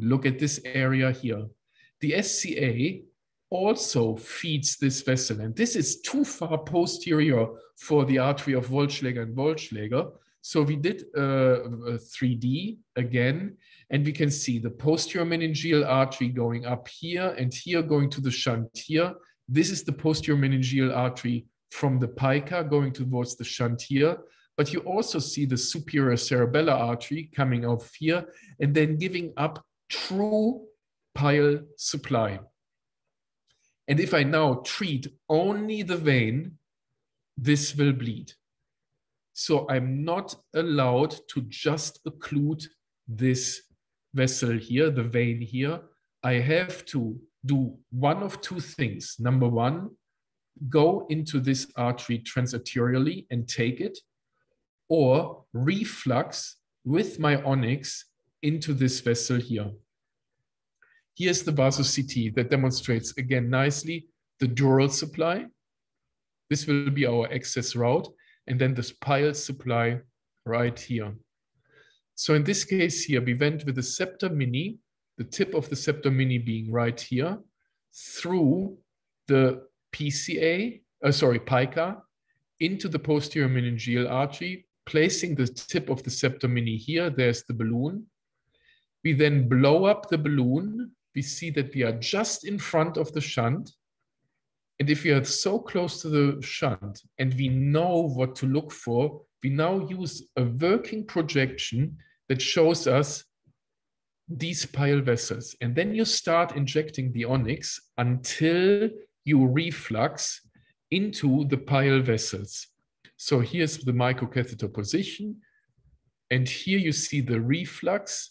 look at this area here. The S C A also feeds this vessel, and this is too far posterior for the artery of Wollschläger and Wollschläger. So we did uh, a three D again, and we can see the posterior meningeal artery going up here and here going to the shunt here. This is the posterior meningeal artery from the pica going towards the shunt here. But you also see the superior cerebellar artery coming off here and then giving up true pial supply. And if I now treat only the vein, this will bleed. So I'm not allowed to just occlude this vessel here, the vein here. I have to do one of two things. Number one, go into this artery transarterially and take it, or reflux with my onyx into this vessel here. Here's the vaso C T that demonstrates again nicely the dural supply. This will be our access route, and then the pial supply right here. So in this case here, we went with the septa mini, the tip of the septa mini being right here, through the P C A, uh, sorry, pica, into the posterior meningeal artery, placing the tip of the septa mini here. There's the balloon. We then blow up the balloon. We see that we are just in front of the shunt. And if we are so close to the shunt and we know what to look for, we now use a working projection that shows us these pial vessels. And then you start injecting the onyx until you reflux into the pial vessels. So here's the microcatheter position. And here you see the reflux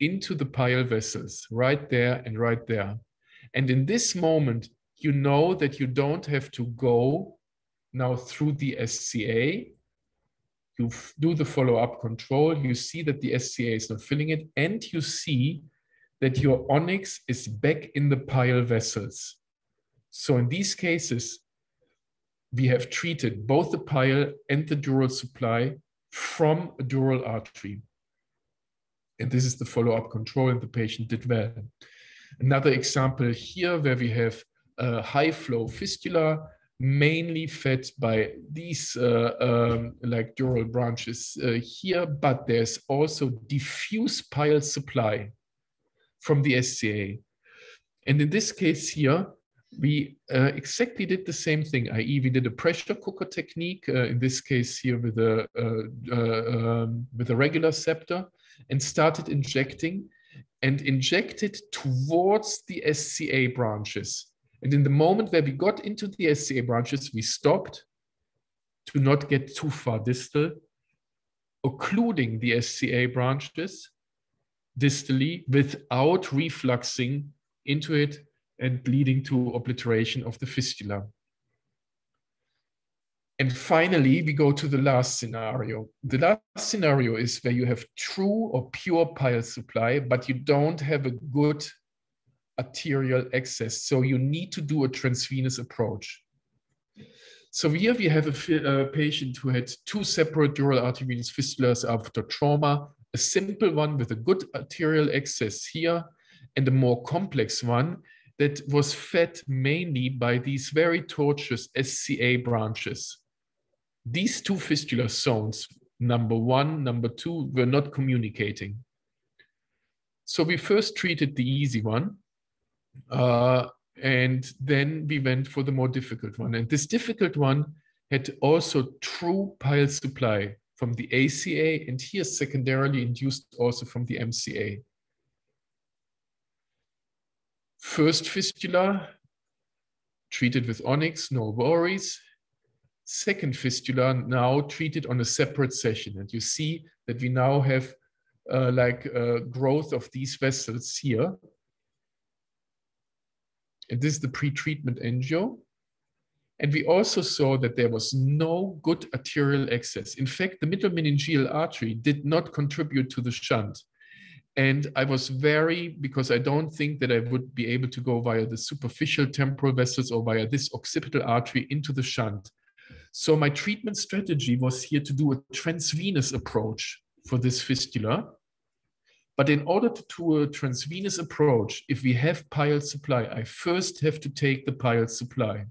into the pial vessels, right there and right there. And in this moment, you know that you don't have to go now through the S C A. You do the follow-up control, you see that the S C A is not filling it, and you see that your onyx is back in the pial vessels. So in these cases, we have treated both the pial and the dural supply from a dural artery. And this is the follow-up control, and the patient did well. Another example here where we have a high-flow fistula, mainly fed by these uh, um, like dural branches uh, here, but there's also diffuse pial supply from the S C A. And in this case here, we uh, exactly did the same thing, that is we did a pressure cooker technique, uh, in this case here with a, uh, uh, um, with a regular septa, and started injecting and injected towards the S C A branches. And in the moment where we got into the S C A branches, we stopped to not get too far distal, occluding the S C A branches distally without refluxing into it and leading to obliteration of the fistula. And finally, we go to the last scenario. The last scenario is where you have true or pure pial supply, but you don't have a good arterial access. So you need to do a transvenous approach. So here we have a, a patient who had two separate dural arteriovenous fistulas after trauma, a simple one with a good arterial access here, and a more complex one that was fed mainly by these very tortuous S C A branches. These two fistula zones, number one, number two, were not communicating. So we first treated the easy one, uh, and then we went for the more difficult one. And this difficult one had also true pial supply from the A C A, and here secondarily induced also from the M C A. First fistula, treated with Onyx, no worries. Second fistula now treated on a separate session. And you see that we now have uh, like uh, growth of these vessels here. And this is the pre-treatment angio. And we also saw that there was no good arterial access. In fact, the middle meningeal artery did not contribute to the shunt. And I was very, because I don't think that I would be able to go via the superficial temporal vessels or via this occipital artery into the shunt. So my treatment strategy was here to do a transvenous approach for this fistula. But in order to do a transvenous approach, if we have pial supply, I first have to take the pial supply.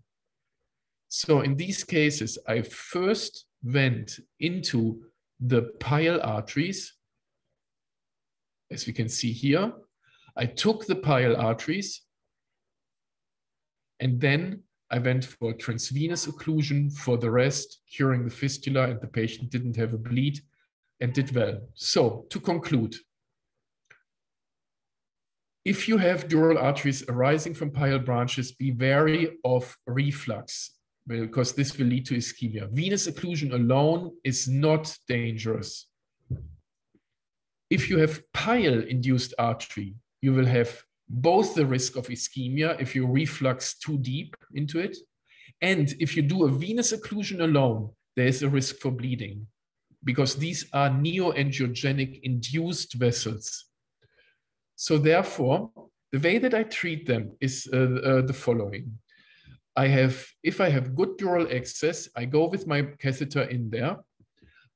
So in these cases, I first went into the pial arteries, as we can see here. I took the pial arteries, and then I went for transvenous occlusion for the rest, curing the fistula, and the patient didn't have a bleed and did well. So to conclude, if you have dural arteries arising from pial branches, be wary of reflux, because this will lead to ischemia. Venous occlusion alone is not dangerous. If you have pial-induced artery, you will have both the risk of ischemia if you reflux too deep into it, and if you do a venous occlusion alone, there is a risk for bleeding, because these are neoangiogenic induced vessels. So therefore, the way that I treat them is uh, uh, the following. I have, if I have good dural access, I go with my catheter in there.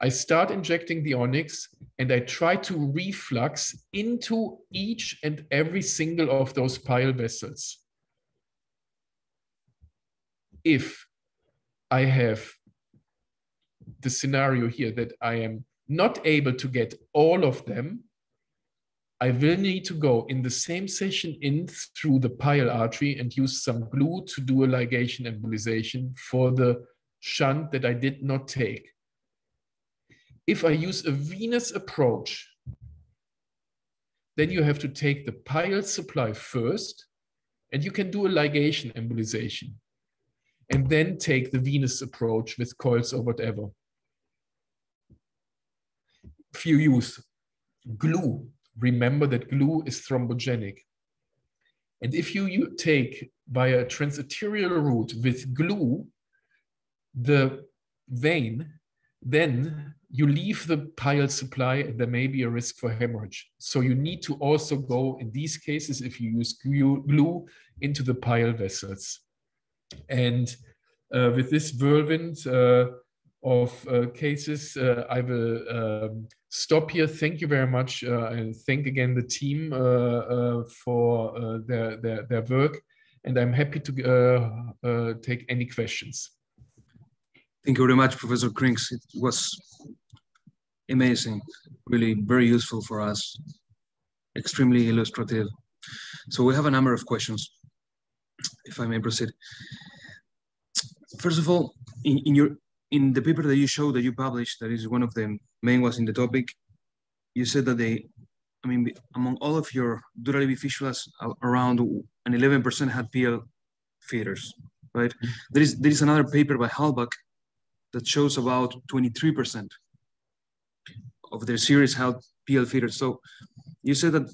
I start injecting the Onyx, and I try to reflux into each and every single of those pial vessels. If I have the scenario here that I am not able to get all of them, I will need to go in the same session in through the pial artery and use some glue to do a ligation embolization for the shunt that I did not take. If I use a venous approach, then you have to take the pial supply first, and you can do a ligation embolization, and then take the venous approach with coils or whatever. If you use glue, remember that glue is thrombogenic. And if you, you take via a transarterial route with glue the vein, then you leave the pial supply, and there may be a risk for hemorrhage. So you need to also go in these cases, if you use glue, glue into the pial vessels. And uh, with this whirlwind uh, of uh, cases, uh, I will um, stop here. Thank you very much. Uh, and thank again the team uh, uh, for uh, their, their, their work. And I'm happy to uh, uh, take any questions. Thank you very much, Professor Krings. It was amazing, really very useful for us, extremely illustrative. So we have a number of questions, if I may proceed. First of all, in, in, your, in the paper that you showed, that you published, that is one of the main ones in the topic, you said that they, I mean, among all of your dural A V F fistulas, around an eleven percent had P I A L feeders, right? Mm-hmm. There is, there is another paper by Halbach that shows about twenty-three percent of their series had P I A L feeders. So you said that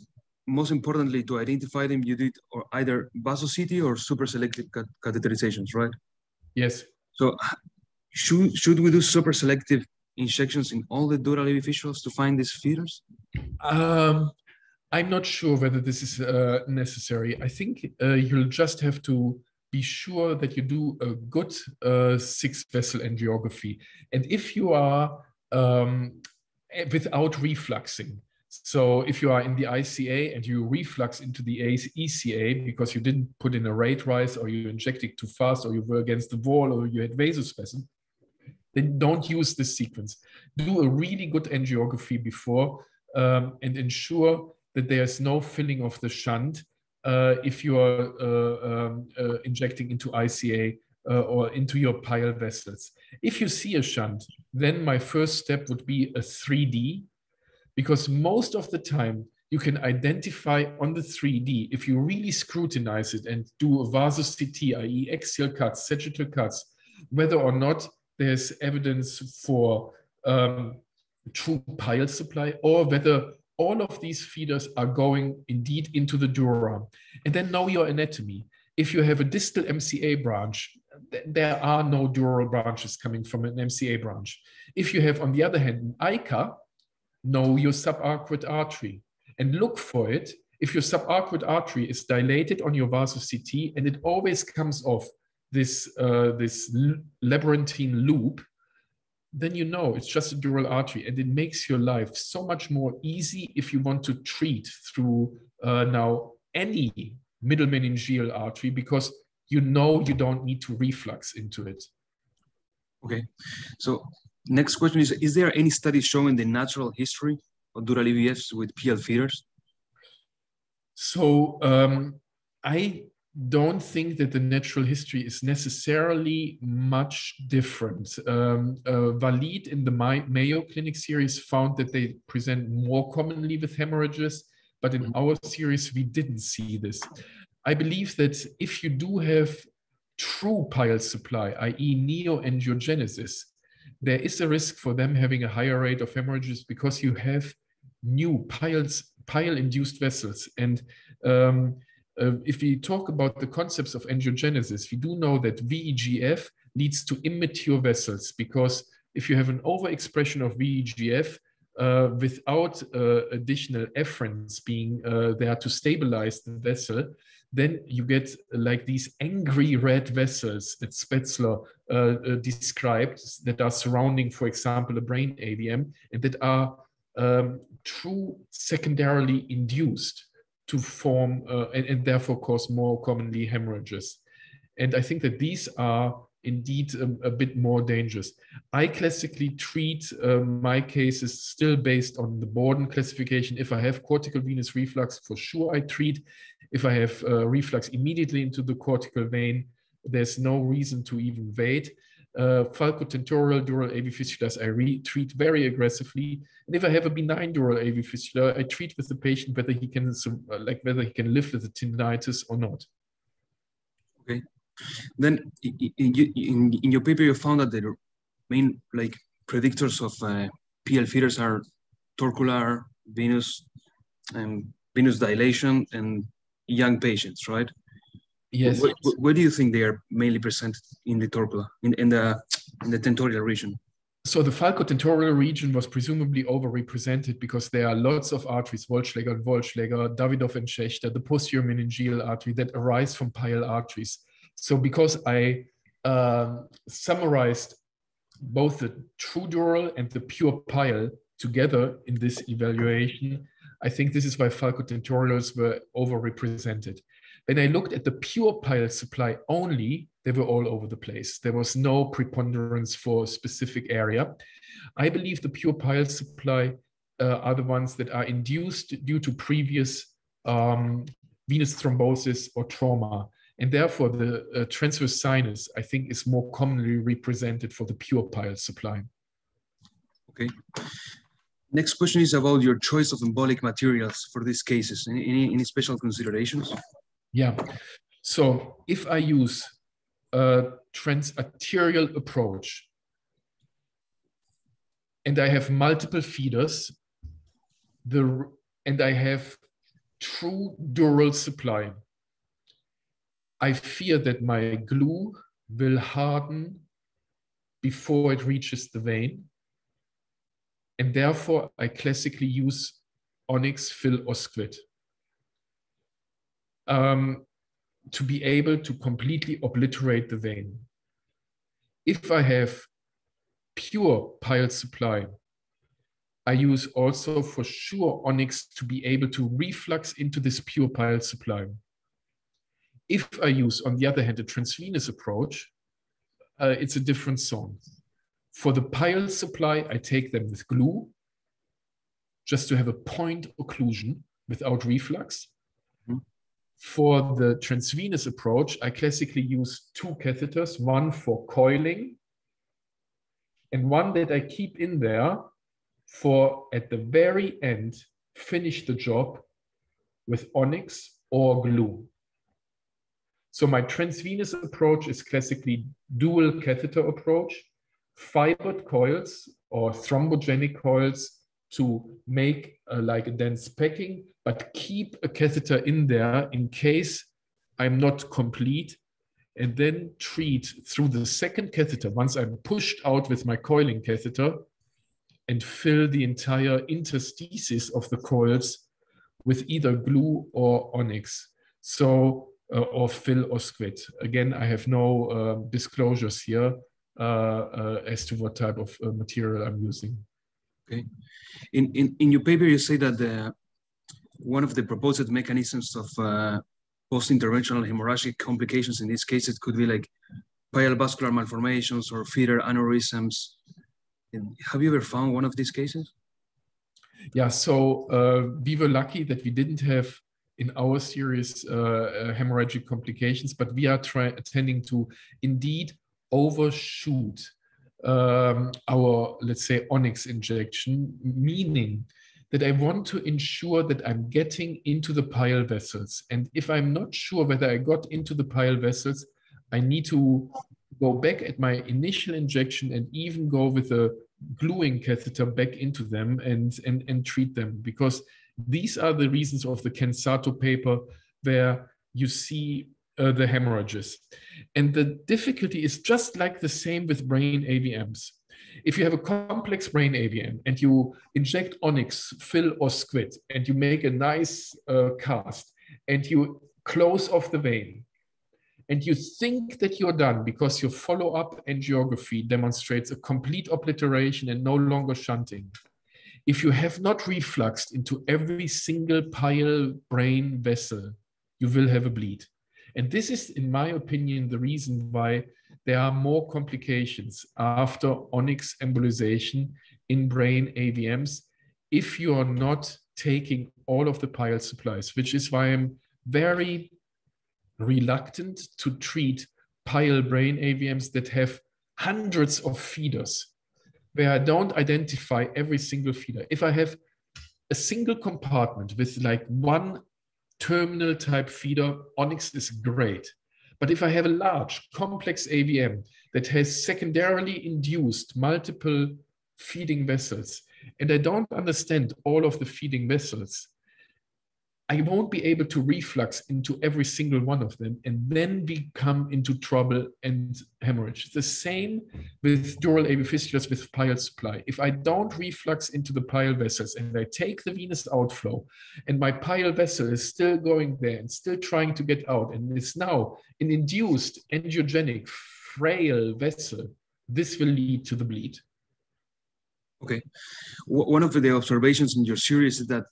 most importantly to identify them, you did or either vaso-C T or super-selective cath catheterizations, right? Yes. So should, should we do super-selective injections in all the dural A V F fistulas to find these feeders? Um, I'm not sure whether this is uh, necessary. I think uh, you'll just have to be sure that you do a good uh, six-vessel angiography. And if you are um, without refluxing, so if you are in the I C A and you reflux into the E C A because you didn't put in a rate rise, or you injected too fast, or you were against the wall, or you had vasospasm, then don't use this sequence. Do a really good angiography before um, and ensure that there is no filling of the shunt uh, if you are uh, um, uh, injecting into I C A uh, or into your pial vessels. If you see a shunt, then my first step would be a three D, because most of the time you can identify on the three D, if you really scrutinize it and do a vaso-C T, that is axial cuts, sagittal cuts, whether or not there's evidence for um, true pial supply, or whether all of these feeders are going indeed into the dura. And then know your anatomy. If you have a distal M C A branch, th there are no dural branches coming from an M C A branch. If you have, on the other hand, an I C A, know your subarachnoid artery and look for it. If your subarachnoid artery is dilated on your vaso-C T and it always comes off this, uh, this labyrinthine loop, then you know it's just a dural artery, and it makes your life so much more easy if you want to treat through uh, now any middle meningeal artery, because you know you don't need to reflux into it. Okay, so next question is, is there any study showing the natural history of dural A V Fs with P I A L feeders? So um, I don't think that the natural history is necessarily much different. Um, uh, Walid in the Mayo Clinic series found that they present more commonly with hemorrhages, but in our series, we didn't see this. I believe that if you do have true pial supply, that is neoangiogenesis, there is a risk for them having a higher rate of hemorrhages, because you have new pial-induced vessels. And um, uh, if we talk about the concepts of angiogenesis, we do know that V E G F leads to immature vessels, because if you have an overexpression of V E G F uh, without uh, additional efferents being uh, there to stabilize the vessel, then you get like these angry red vessels that Spetzler uh, uh, described, that are surrounding, for example, a brain A V M, and that are um, true secondarily induced to form uh, and, and therefore cause more commonly hemorrhages. And I think that these are indeed a, a bit more dangerous. I classically treat uh, my cases still based on the Borden classification. If I have cortical venous reflux, for sure I treat. If I have uh, reflux immediately into the cortical vein, there's no reason to even wait. Uh, falcotentorial dural A V fistulas, I re-treat very aggressively. And if I have a benign dural A V fistula, I treat with the patient whether he can, like whether he can live with the tendinitis or not. Okay. Then in, in, in your paper, you found that the main like predictors of uh, P I A L feeders are torcular, venous, um, venous dilation, and young patients, right? Yes. Where, where do you think they are mainly presented in the torcula, in, in the in the tentorial region? So the falcotentorial region was presumably overrepresented, because there are lots of arteries, Wollschläger and Wollschläger, Davidoff and Schechter, the posterior meningeal artery, that arise from pial arteries. So because I uh, summarized both the true dural and the pure pial together in this evaluation, I think this is why falcotentorials were overrepresented. When I looked at the pure pial supply only, they were all over the place. There was no preponderance for a specific area. I believe the pure pial supply uh, are the ones that are induced due to previous um, venous thrombosis or trauma. And therefore, the uh, transverse sinus, I think, is more commonly represented for the pure pial supply. Okay. Next question is about your choice of embolic materials for these cases. Any, any special considerations? Yeah. So if I use a transarterial approach and I have multiple feeders, the, and I have true dural supply, I fear that my glue will harden before it reaches the vein. And therefore, I classically use onyx, fill, or squid. Um, to be able to completely obliterate the vein. If I have pure P I A L supply, I use also for sure Onyx to be able to reflux into this pure P I A L supply. If I use, on the other hand, a transvenous approach, uh, it's a different zone. For the P I A L supply, I take them with glue, just to have a point occlusion without reflux. Mm-hmm. For the transvenous approach, I classically use two catheters, one for coiling and one that I keep in there for, at the very end, finish the job with Onyx or glue. So my transvenous approach is classically dual catheter approach, fibered coils or thrombogenic coils to make a, like a dense packing, but keep a catheter in there in case I'm not complete, and then treat through the second catheter once I'm pushed out with my coiling catheter, and fill the entire interstices of the coils with either glue or Onyx, so uh, or fill or squid. Again, I have no uh, disclosures here uh, uh, as to what type of uh, material I'm using. Okay. In, in, in your paper, you say that the, one of the proposed mechanisms of uh, post-interventional hemorrhagic complications in these cases could be like pial vascular malformations or feeder aneurysms. And have you ever found one of these cases? Yeah, so uh, we were lucky that we didn't have in our series uh, uh, hemorrhagic complications, but we are tending to indeed overshoot Um, our, let's say, Onyx injection, meaning that I want to ensure that I'm getting into the pial vessels. And if I'm not sure whether I got into the pial vessels, I need to go back at my initial injection and even go with a gluing catheter back into them and, and, and treat them. Because these are the reasons of the Ken Sato paper where you see Uh, the hemorrhages. And the difficulty is just like the same with brain A V Ms. If you have a complex brain A V M and you inject Onyx, fill or squid, and you make a nice uh, cast and you close off the vein and you think that you're done because your follow-up angiography demonstrates a complete obliteration and no longer shunting. If you have not refluxed into every single pial brain vessel, you will have a bleed. And this is, in my opinion, the reason why there are more complications after Onyx embolization in brain A V Ms if you are not taking all of the pial supplies, which is why I'm very reluctant to treat pial brain A V Ms that have hundreds of feeders, where I don't identify every single feeder. If I have a single compartment with like one terminal type feeder, Onyx is great. But if I have a large complex A V M that has secondarily induced multiple feeding vessels, and I don't understand all of the feeding vessels, I won't be able to reflux into every single one of them and then become into trouble and hemorrhage. The same with dural A V F fistulas with pial supply. If I don't reflux into the pial vessels and I take the venous outflow and my pial vessel is still going there and still trying to get out and it's now an induced angiogenic frail vessel, this will lead to the bleed. Okay. One of the observations in your series is that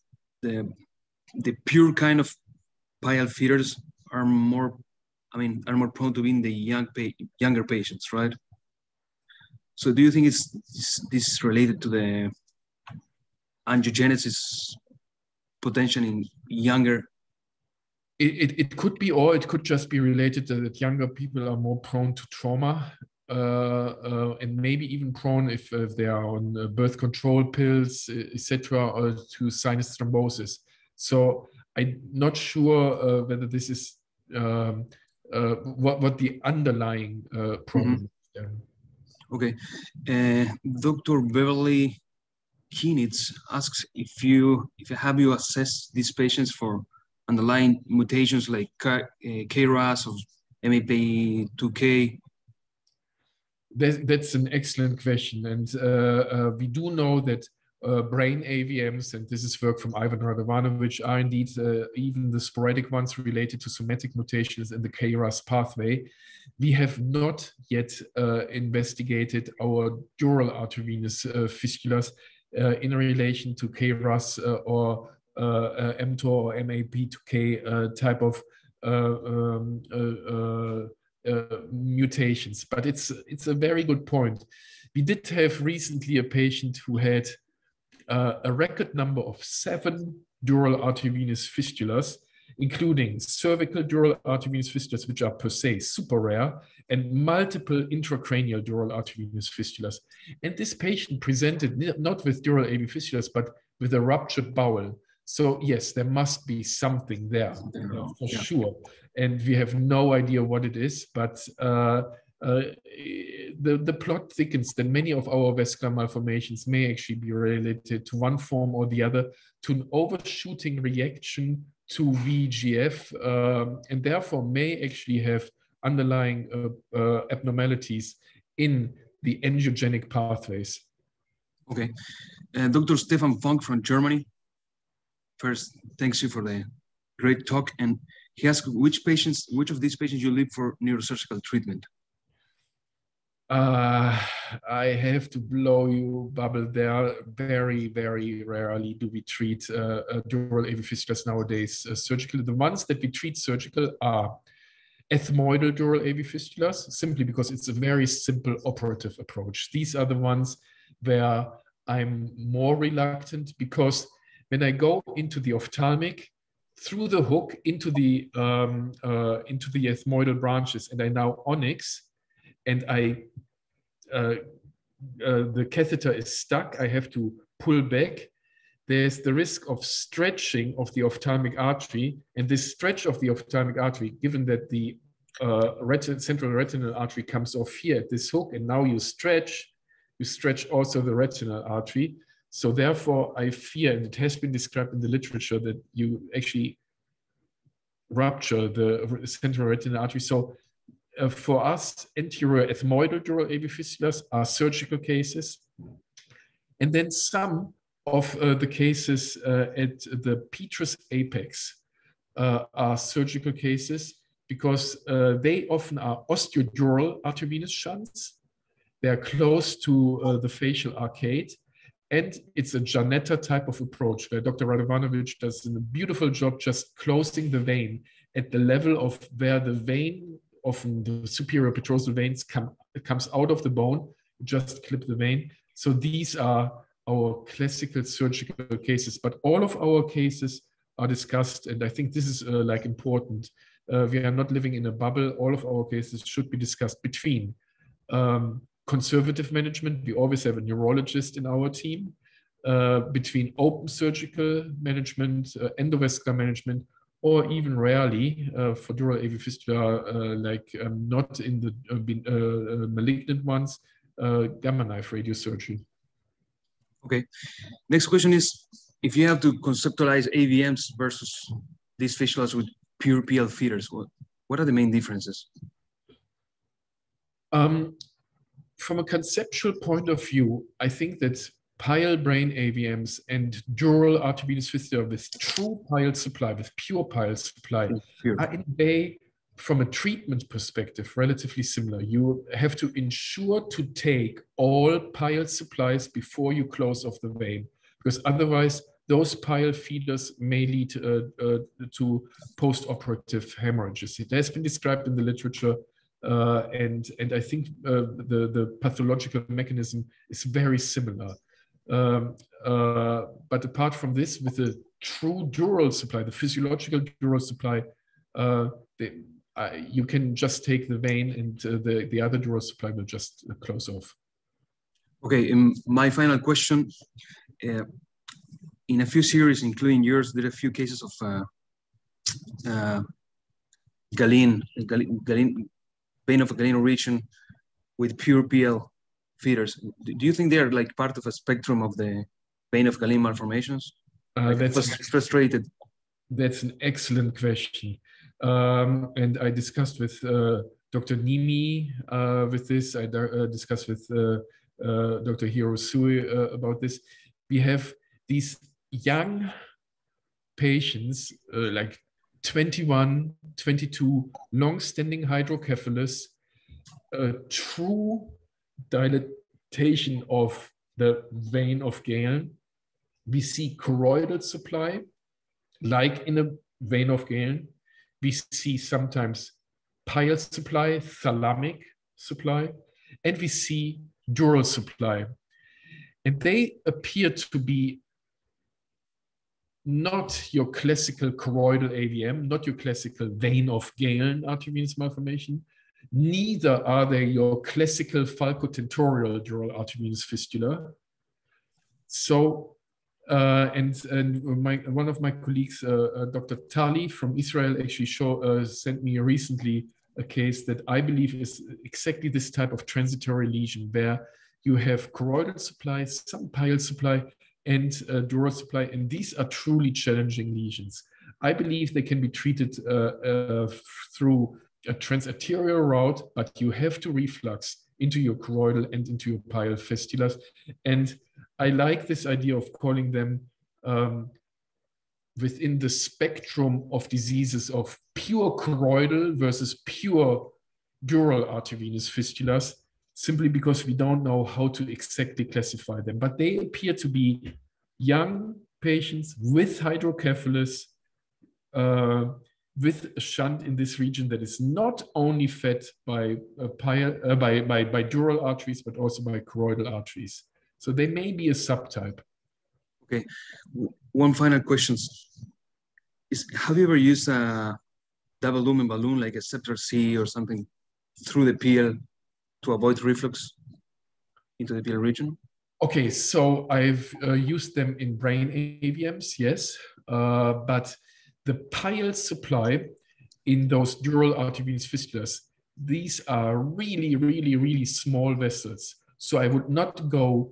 the the pure kind of pial feeders are more, I mean, are more prone to be in the young pa younger patients, right? So do you think it's this is related to the angiogenesis potential in younger? It, it, it could be, or it could just be related to that younger people are more prone to trauma uh, uh, and maybe even prone if, if they are on birth control pills, et cetera, or to sinus thrombosis. So I'm not sure uh, whether this is um, uh, what, what the underlying uh, problem mm-hmm. is there. Okay. Uh, Doctor Beverly Keenitz asks if you, if you have you assessed these patients for underlying mutations like K R A S or M A P two K? That's, that's an excellent question. And uh, uh, we do know that uh, brain A V Ms, and this is work from Ivan Radovanovic, are indeed uh, even the sporadic ones related to somatic mutations in the K R A S pathway. We have not yet uh, investigated our dural arteriovenous uh, fistulas uh, in relation to K R A S uh, or uh, uh, mTOR or M A P two K uh, type of uh, um, uh, uh, Uh, mutations, but it's it's a very good point. We did have recently a patient who had uh, a record number of seven dural arteriovenous fistulas, including cervical dural arteriovenous fistulas, which are per se super rare, and multiple intracranial dural arteriovenous fistulas. And this patient presented not with dural A V fistulas, but with a ruptured bowel. So yes, there must be something there, you know, for yeah. sure. And we have no idea what it is, but uh, uh, the, the plot thickens that many of our vascular malformations may actually be related to one form or the other, to an overshooting reaction to V G F, um, and therefore may actually have underlying uh, uh, abnormalities in the angiogenic pathways. Okay, uh, Doctor Stefan Vonk from Germany. First, thanks you for the great talk. And he asked which patients, which of these patients you leave for neurosurgical treatment? Uh, I have to blow you bubble there. Very, very rarely do we treat uh, uh, dural A V fistulas nowadays uh, surgically. The ones that we treat surgical are ethmoidal dural A V fistulas, simply because it's a very simple operative approach. These are the ones where I'm more reluctant, because when I go into the ophthalmic, through the hook into the um, uh, into the ethmoidal branches, and I now onyx, and I uh, uh, the catheter is stuck. I have to pull back. There's the risk of stretching of the ophthalmic artery, and this stretch of the ophthalmic artery, given that the uh, retin central retinal artery comes off here at this hook, and now you stretch, you stretch also the retinal artery. So therefore, I fear, and it has been described in the literature, that you actually rupture the central retinal artery. So uh, for us, anterior ethmoidal dural A V fistulas are surgical cases. And then some of uh, the cases uh, at the petrous apex uh, are surgical cases, because uh, they often are osteodural arteriovenous shunts. They are close to uh, the facial arcade. And it's a Giannetta type of approach where Doctor Radovanovic does a beautiful job just closing the vein at the level of where the vein, often the superior petrosal veins, come, comes out of the bone, just clip the vein. So these are our classical surgical cases, but all of our cases are discussed. And I think this is uh, like important. Uh, we are not living in a bubble. All of our cases should be discussed between um, conservative management. We always have a neurologist in our team, uh, between open surgical management, uh, endovascular management, or even rarely uh, for dural A V fistula, uh, like um, not in the uh, uh, malignant ones, uh, gamma knife radiosurgery. Okay. Next question is, if you have to conceptualize A V Ms versus these fistulas with pure P I A L feeders, what, what are the main differences? Um, From a conceptual point of view, I think that P I A L brain A V Ms and dural arteriovenous fistula with true P I A L supply, with pure P I A L supply, pure. are in a way, from a treatment perspective, relatively similar. You have to ensure to take all P I A L supplies before you close off the vein, because otherwise those P I A L feeders may lead uh, uh, to post-operative hemorrhages. It has been described in the literature. Uh, and, and I think uh, the, the pathological mechanism is very similar. Um, uh, but apart from this, with the true dural supply, the physiological dural supply, uh, they, uh, you can just take the vein, and uh, the, the other dural supply will just close off. Okay, um, my final question. Uh, in a few series, including yours, there are a few cases of uh, uh, Galene, Galene, vein of a Galeno region with pure P I A L feeders. Do you think they are like part of a spectrum of the vein of Galeno malformations? Uh, like that's frustrated. That's an excellent question. Um, and I discussed with uh, Doctor Nimi uh, with this. I uh, discussed with uh, uh, Doctor Hirosui uh, about this. we have these young patients, uh, like twenty-one, twenty-two, long-standing hydrocephalus, a true dilatation of the vein of Galen. We see choroidal supply, like in a vein of Galen. We see sometimes pial supply, thalamic supply, and we see dural supply. And they appear to be not your classical choroidal A V M, not your classical vein of Galen arteriovenous malformation. Neither are they your classical falcotentorial dural arteriovenous fistula. So, uh, and, and my, one of my colleagues, uh, uh, Doctor Tali from Israel, actually show, uh, sent me recently a case that I believe is exactly this type of transitory lesion, where you have choroidal supply, some pial supply, and uh, dural supply, and these are truly challenging lesions. I believe they can be treated uh, uh, through a transarterial route, but you have to reflux into your choroidal and into your pial fistulas. And I like this idea of calling them um, within the spectrum of diseases of pure choroidal versus pure dural arteriovenous fistulas, simply because we don't know how to exactly classify them. But they appear to be young patients with hydrocephalus, uh, with a shunt in this region that is not only fed by, uh, pial, uh, by, by, by dural arteries, but also by choroidal arteries. So they may be a subtype. Okay, one final question. Is, have you ever used a double lumen balloon, like a Scepter C or something, through the P I A L to avoid reflux into the P I A L region? Okay, so I've uh, used them in brain A V Ms, yes, uh, but the pial supply in those dural arteriovenous fistulas, these are really, really, really small vessels. So I would not go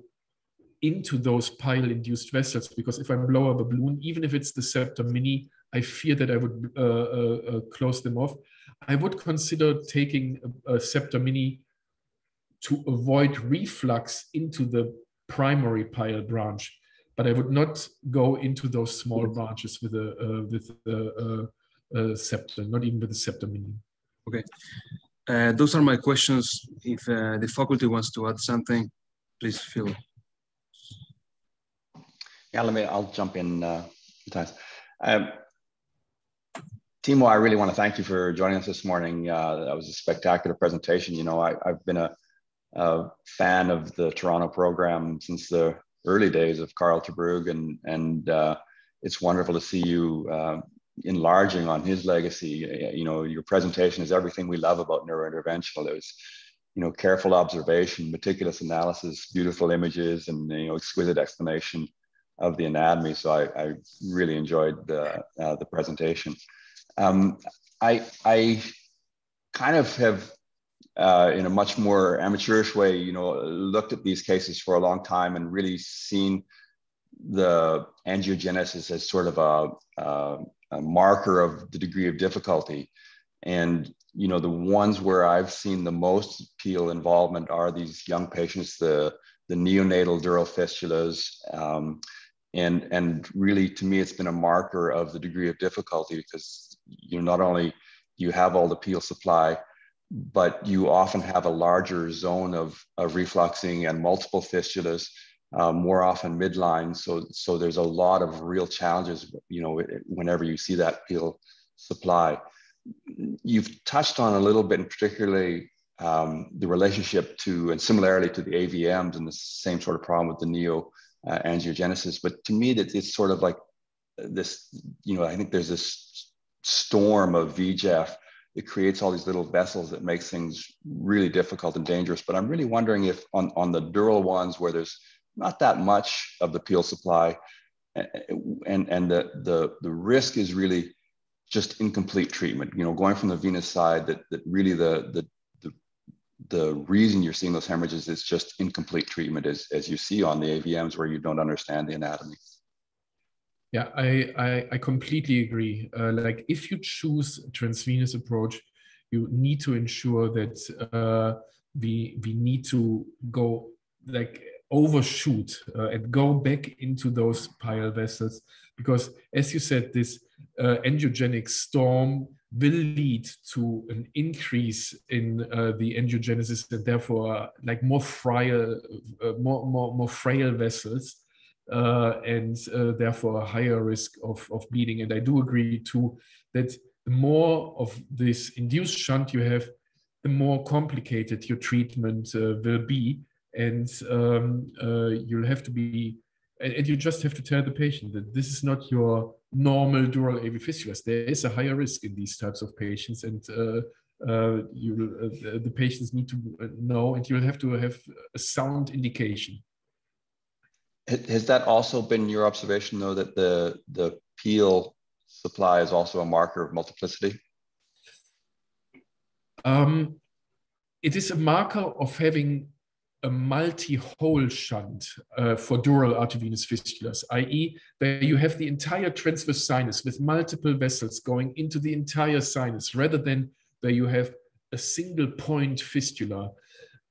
into those pial-induced vessels, because if I blow up a balloon, even if it's the Scepter Mini, I fear that I would uh, uh, uh, close them off. I would consider taking a, a Scepter Mini to avoid reflux into the primary pial branch, but I would not go into those small branches with a uh, with a, a, a Scepter, not even with a Scepter Mini. Okay, uh, those are my questions. If uh, the faculty wants to add something, please feel. Yeah, let me. I'll jump in. Uh, um, Timo, I really want to thank you for joining us this morning. Uh, that was a spectacular presentation. You know, I, I've been a Uh, fan of the Toronto program since the early days of Karl terBrugge, and and uh, it's wonderful to see you uh, enlarging on his legacy. You know, your presentation is everything we love about neurointerventional. There's, you know, careful observation, meticulous analysis, beautiful images, and, you know, exquisite explanation of the anatomy. So I, I really enjoyed the uh, the presentation. Um, I I kind of have. Uh, in a much more amateurish way, you know, looked at these cases for a long time and really seen the angiogenesis as sort of a, a, a marker of the degree of difficulty. And, you know, the ones where I've seen the most P I A L involvement are these young patients, the, the neonatal dural fistulas. Um, and, and really, to me, it's been a marker of the degree of difficulty, because, you know, not only you have all the P I A L supply, but you often have a larger zone of, of refluxing and multiple fistulas, uh, more often midline. So, so there's a lot of real challenges, you know, whenever you see that P I A L supply. You've touched on a little bit, and particularly um, the relationship to, and similarity to the A V Ms and the same sort of problem with the neo uh, angiogenesis. But to me, that it's sort of like this, you know, I think there's this storm of V G F. It creates all these little vessels that makes things really difficult and dangerous. But I'm really wondering if on, on the dural ones where there's not that much of the P I A L supply, and, and the, the, the risk is really just incomplete treatment, you know, going from the venous side, that, that really the, the, the, the reason you're seeing those hemorrhages is just incomplete treatment, as, as you see on the A V Ms where you don't understand the anatomy. Yeah, I, I, I completely agree. Uh, like, if you choose a transvenous approach, you need to ensure that uh, we, we need to go, like, overshoot uh, and go back into those pial vessels, because as you said, this uh, angiogenic storm will lead to an increase in uh, the angiogenesis, and therefore like more frail, uh, more, more, more frail vessels, uh, and uh, therefore a higher risk of, of bleeding. And I do agree too that the more of this induced shunt you have, the more complicated your treatment uh, will be. And um, uh, you'll have to be, and you just have to tell the patient that this is not your normal dural A V F fistula. There is a higher risk in these types of patients, and uh, uh, you, uh, the patients need to know, and you'll have to have a sound indication. Has that also been your observation, though, that the, the PIAL supply is also a marker of multiplicity? Um, it is a marker of having a multi-hole shunt uh, for dural arteriovenous fistulas, that is that you have the entire transverse sinus with multiple vessels going into the entire sinus, rather than that you have a single point fistula.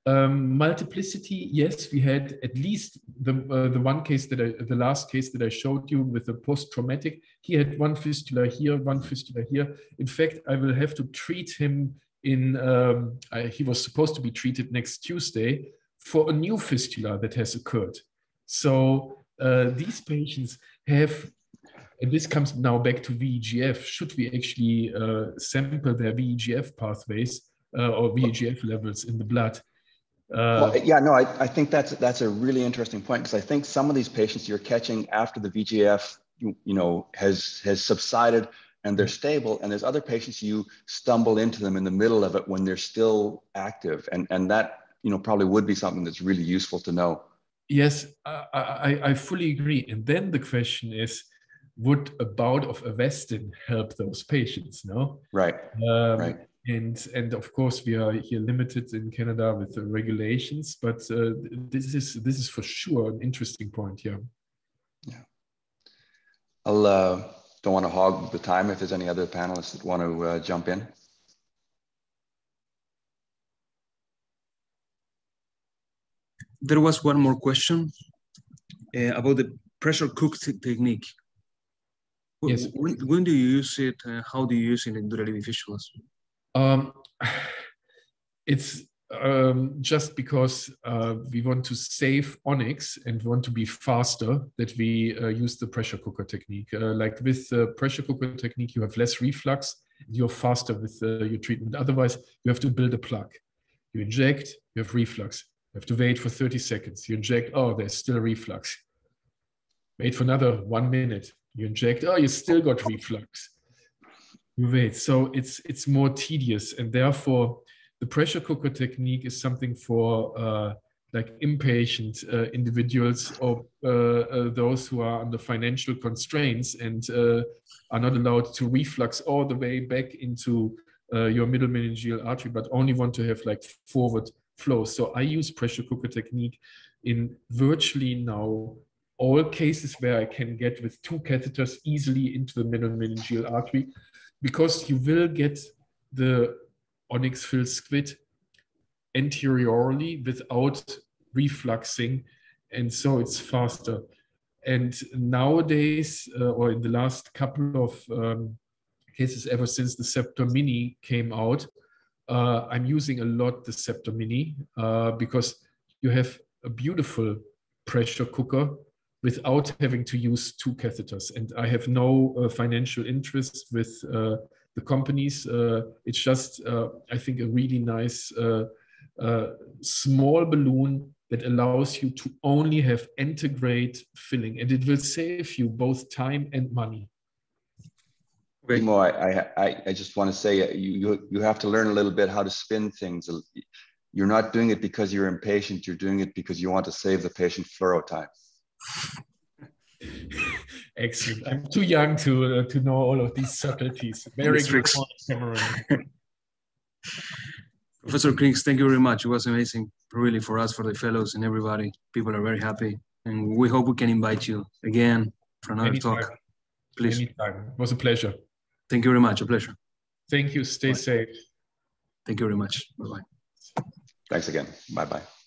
Um, multiplicity, yes, we had at least the, uh, the one case that I, the last case that I showed you with the post-traumatic, he had one fistula here, one fistula here. In fact, I will have to treat him in, um, I, he was supposed to be treated next Tuesday, for a new fistula that has occurred. So uh, these patients have, and this comes now back to V E G F, should we actually uh, sample their V E G F pathways uh, or V E G F levels in the blood? Uh, well, yeah, no, I, I think that's, that's a really interesting point, because I think some of these patients you're catching after the V E G F you, you know, has, has subsided and they're stable, and there's other patients you stumble into them in the middle of it when they're still active, and, and that, you know, probably would be something that's really useful to know. Yes, I, I, I fully agree. And then the question is, would a bout of Avastin help those patients? No, right, um, right. And and of course we are here limited in Canada with the regulations, but uh, this is this is for sure an interesting point here. Yeah. yeah. I'll uh, don't want to hog the time if there's any other panelists that want to uh, jump in. There was one more question uh, about the pressure cook technique. Yes. When, when do you use it? Uh, how do you use it in dural A V F fistulas? Um, it's um, just because uh, we want to save onyx and want to be faster that we uh, use the pressure cooker technique. Uh, like with the pressure cooker technique, you have less reflux, you're faster with uh, your treatment. Otherwise, you have to build a plug. You inject, you have reflux. You have to wait for thirty seconds. You inject, oh, there's still reflux. Wait for another one minute. You inject, oh, you still got reflux. You wait. So it's it's more tedious, and therefore the pressure cooker technique is something for uh, like impatient uh, individuals, or uh, uh, those who are under financial constraints and uh, are not allowed to reflux all the way back into uh, your middle meningeal artery, but only want to have like forward flow. So I use pressure cooker technique in virtually now all cases where I can get with two catheters easily into the middle meningeal artery, because you will get the onyx fill squid anteriorly without refluxing, and so it's faster. And nowadays, uh, or in the last couple of um, cases ever since the Scepter Mini came out, Uh, I'm using a lot the Scepter Mini uh, because you have a beautiful pressure cooker without having to use two catheters. And I have no uh, financial interest with uh, the companies. Uh, it's just, uh, I think, a really nice uh, uh, small balloon that allows you to only have antegrade filling. And it will save you both time and money. Timo, I, I, I just want to say you, you, you have to learn a little bit how to spin things. You're not doing it because you're impatient. You're doing it because you want to save the patient fluoro time. Excellent. I'm too young to, uh, to know all of these subtleties. Very good point, Cameron. Professor Krings, thank you very much. It was amazing, really, for us, for the fellows and everybody. People are very happy. And we hope we can invite you again for another Anytime. talk. Please. Anytime. It was a pleasure. Thank you very much. A pleasure. Thank you. Stay Bye. safe. Thank you very much. Bye-bye. Thanks again. Bye-bye.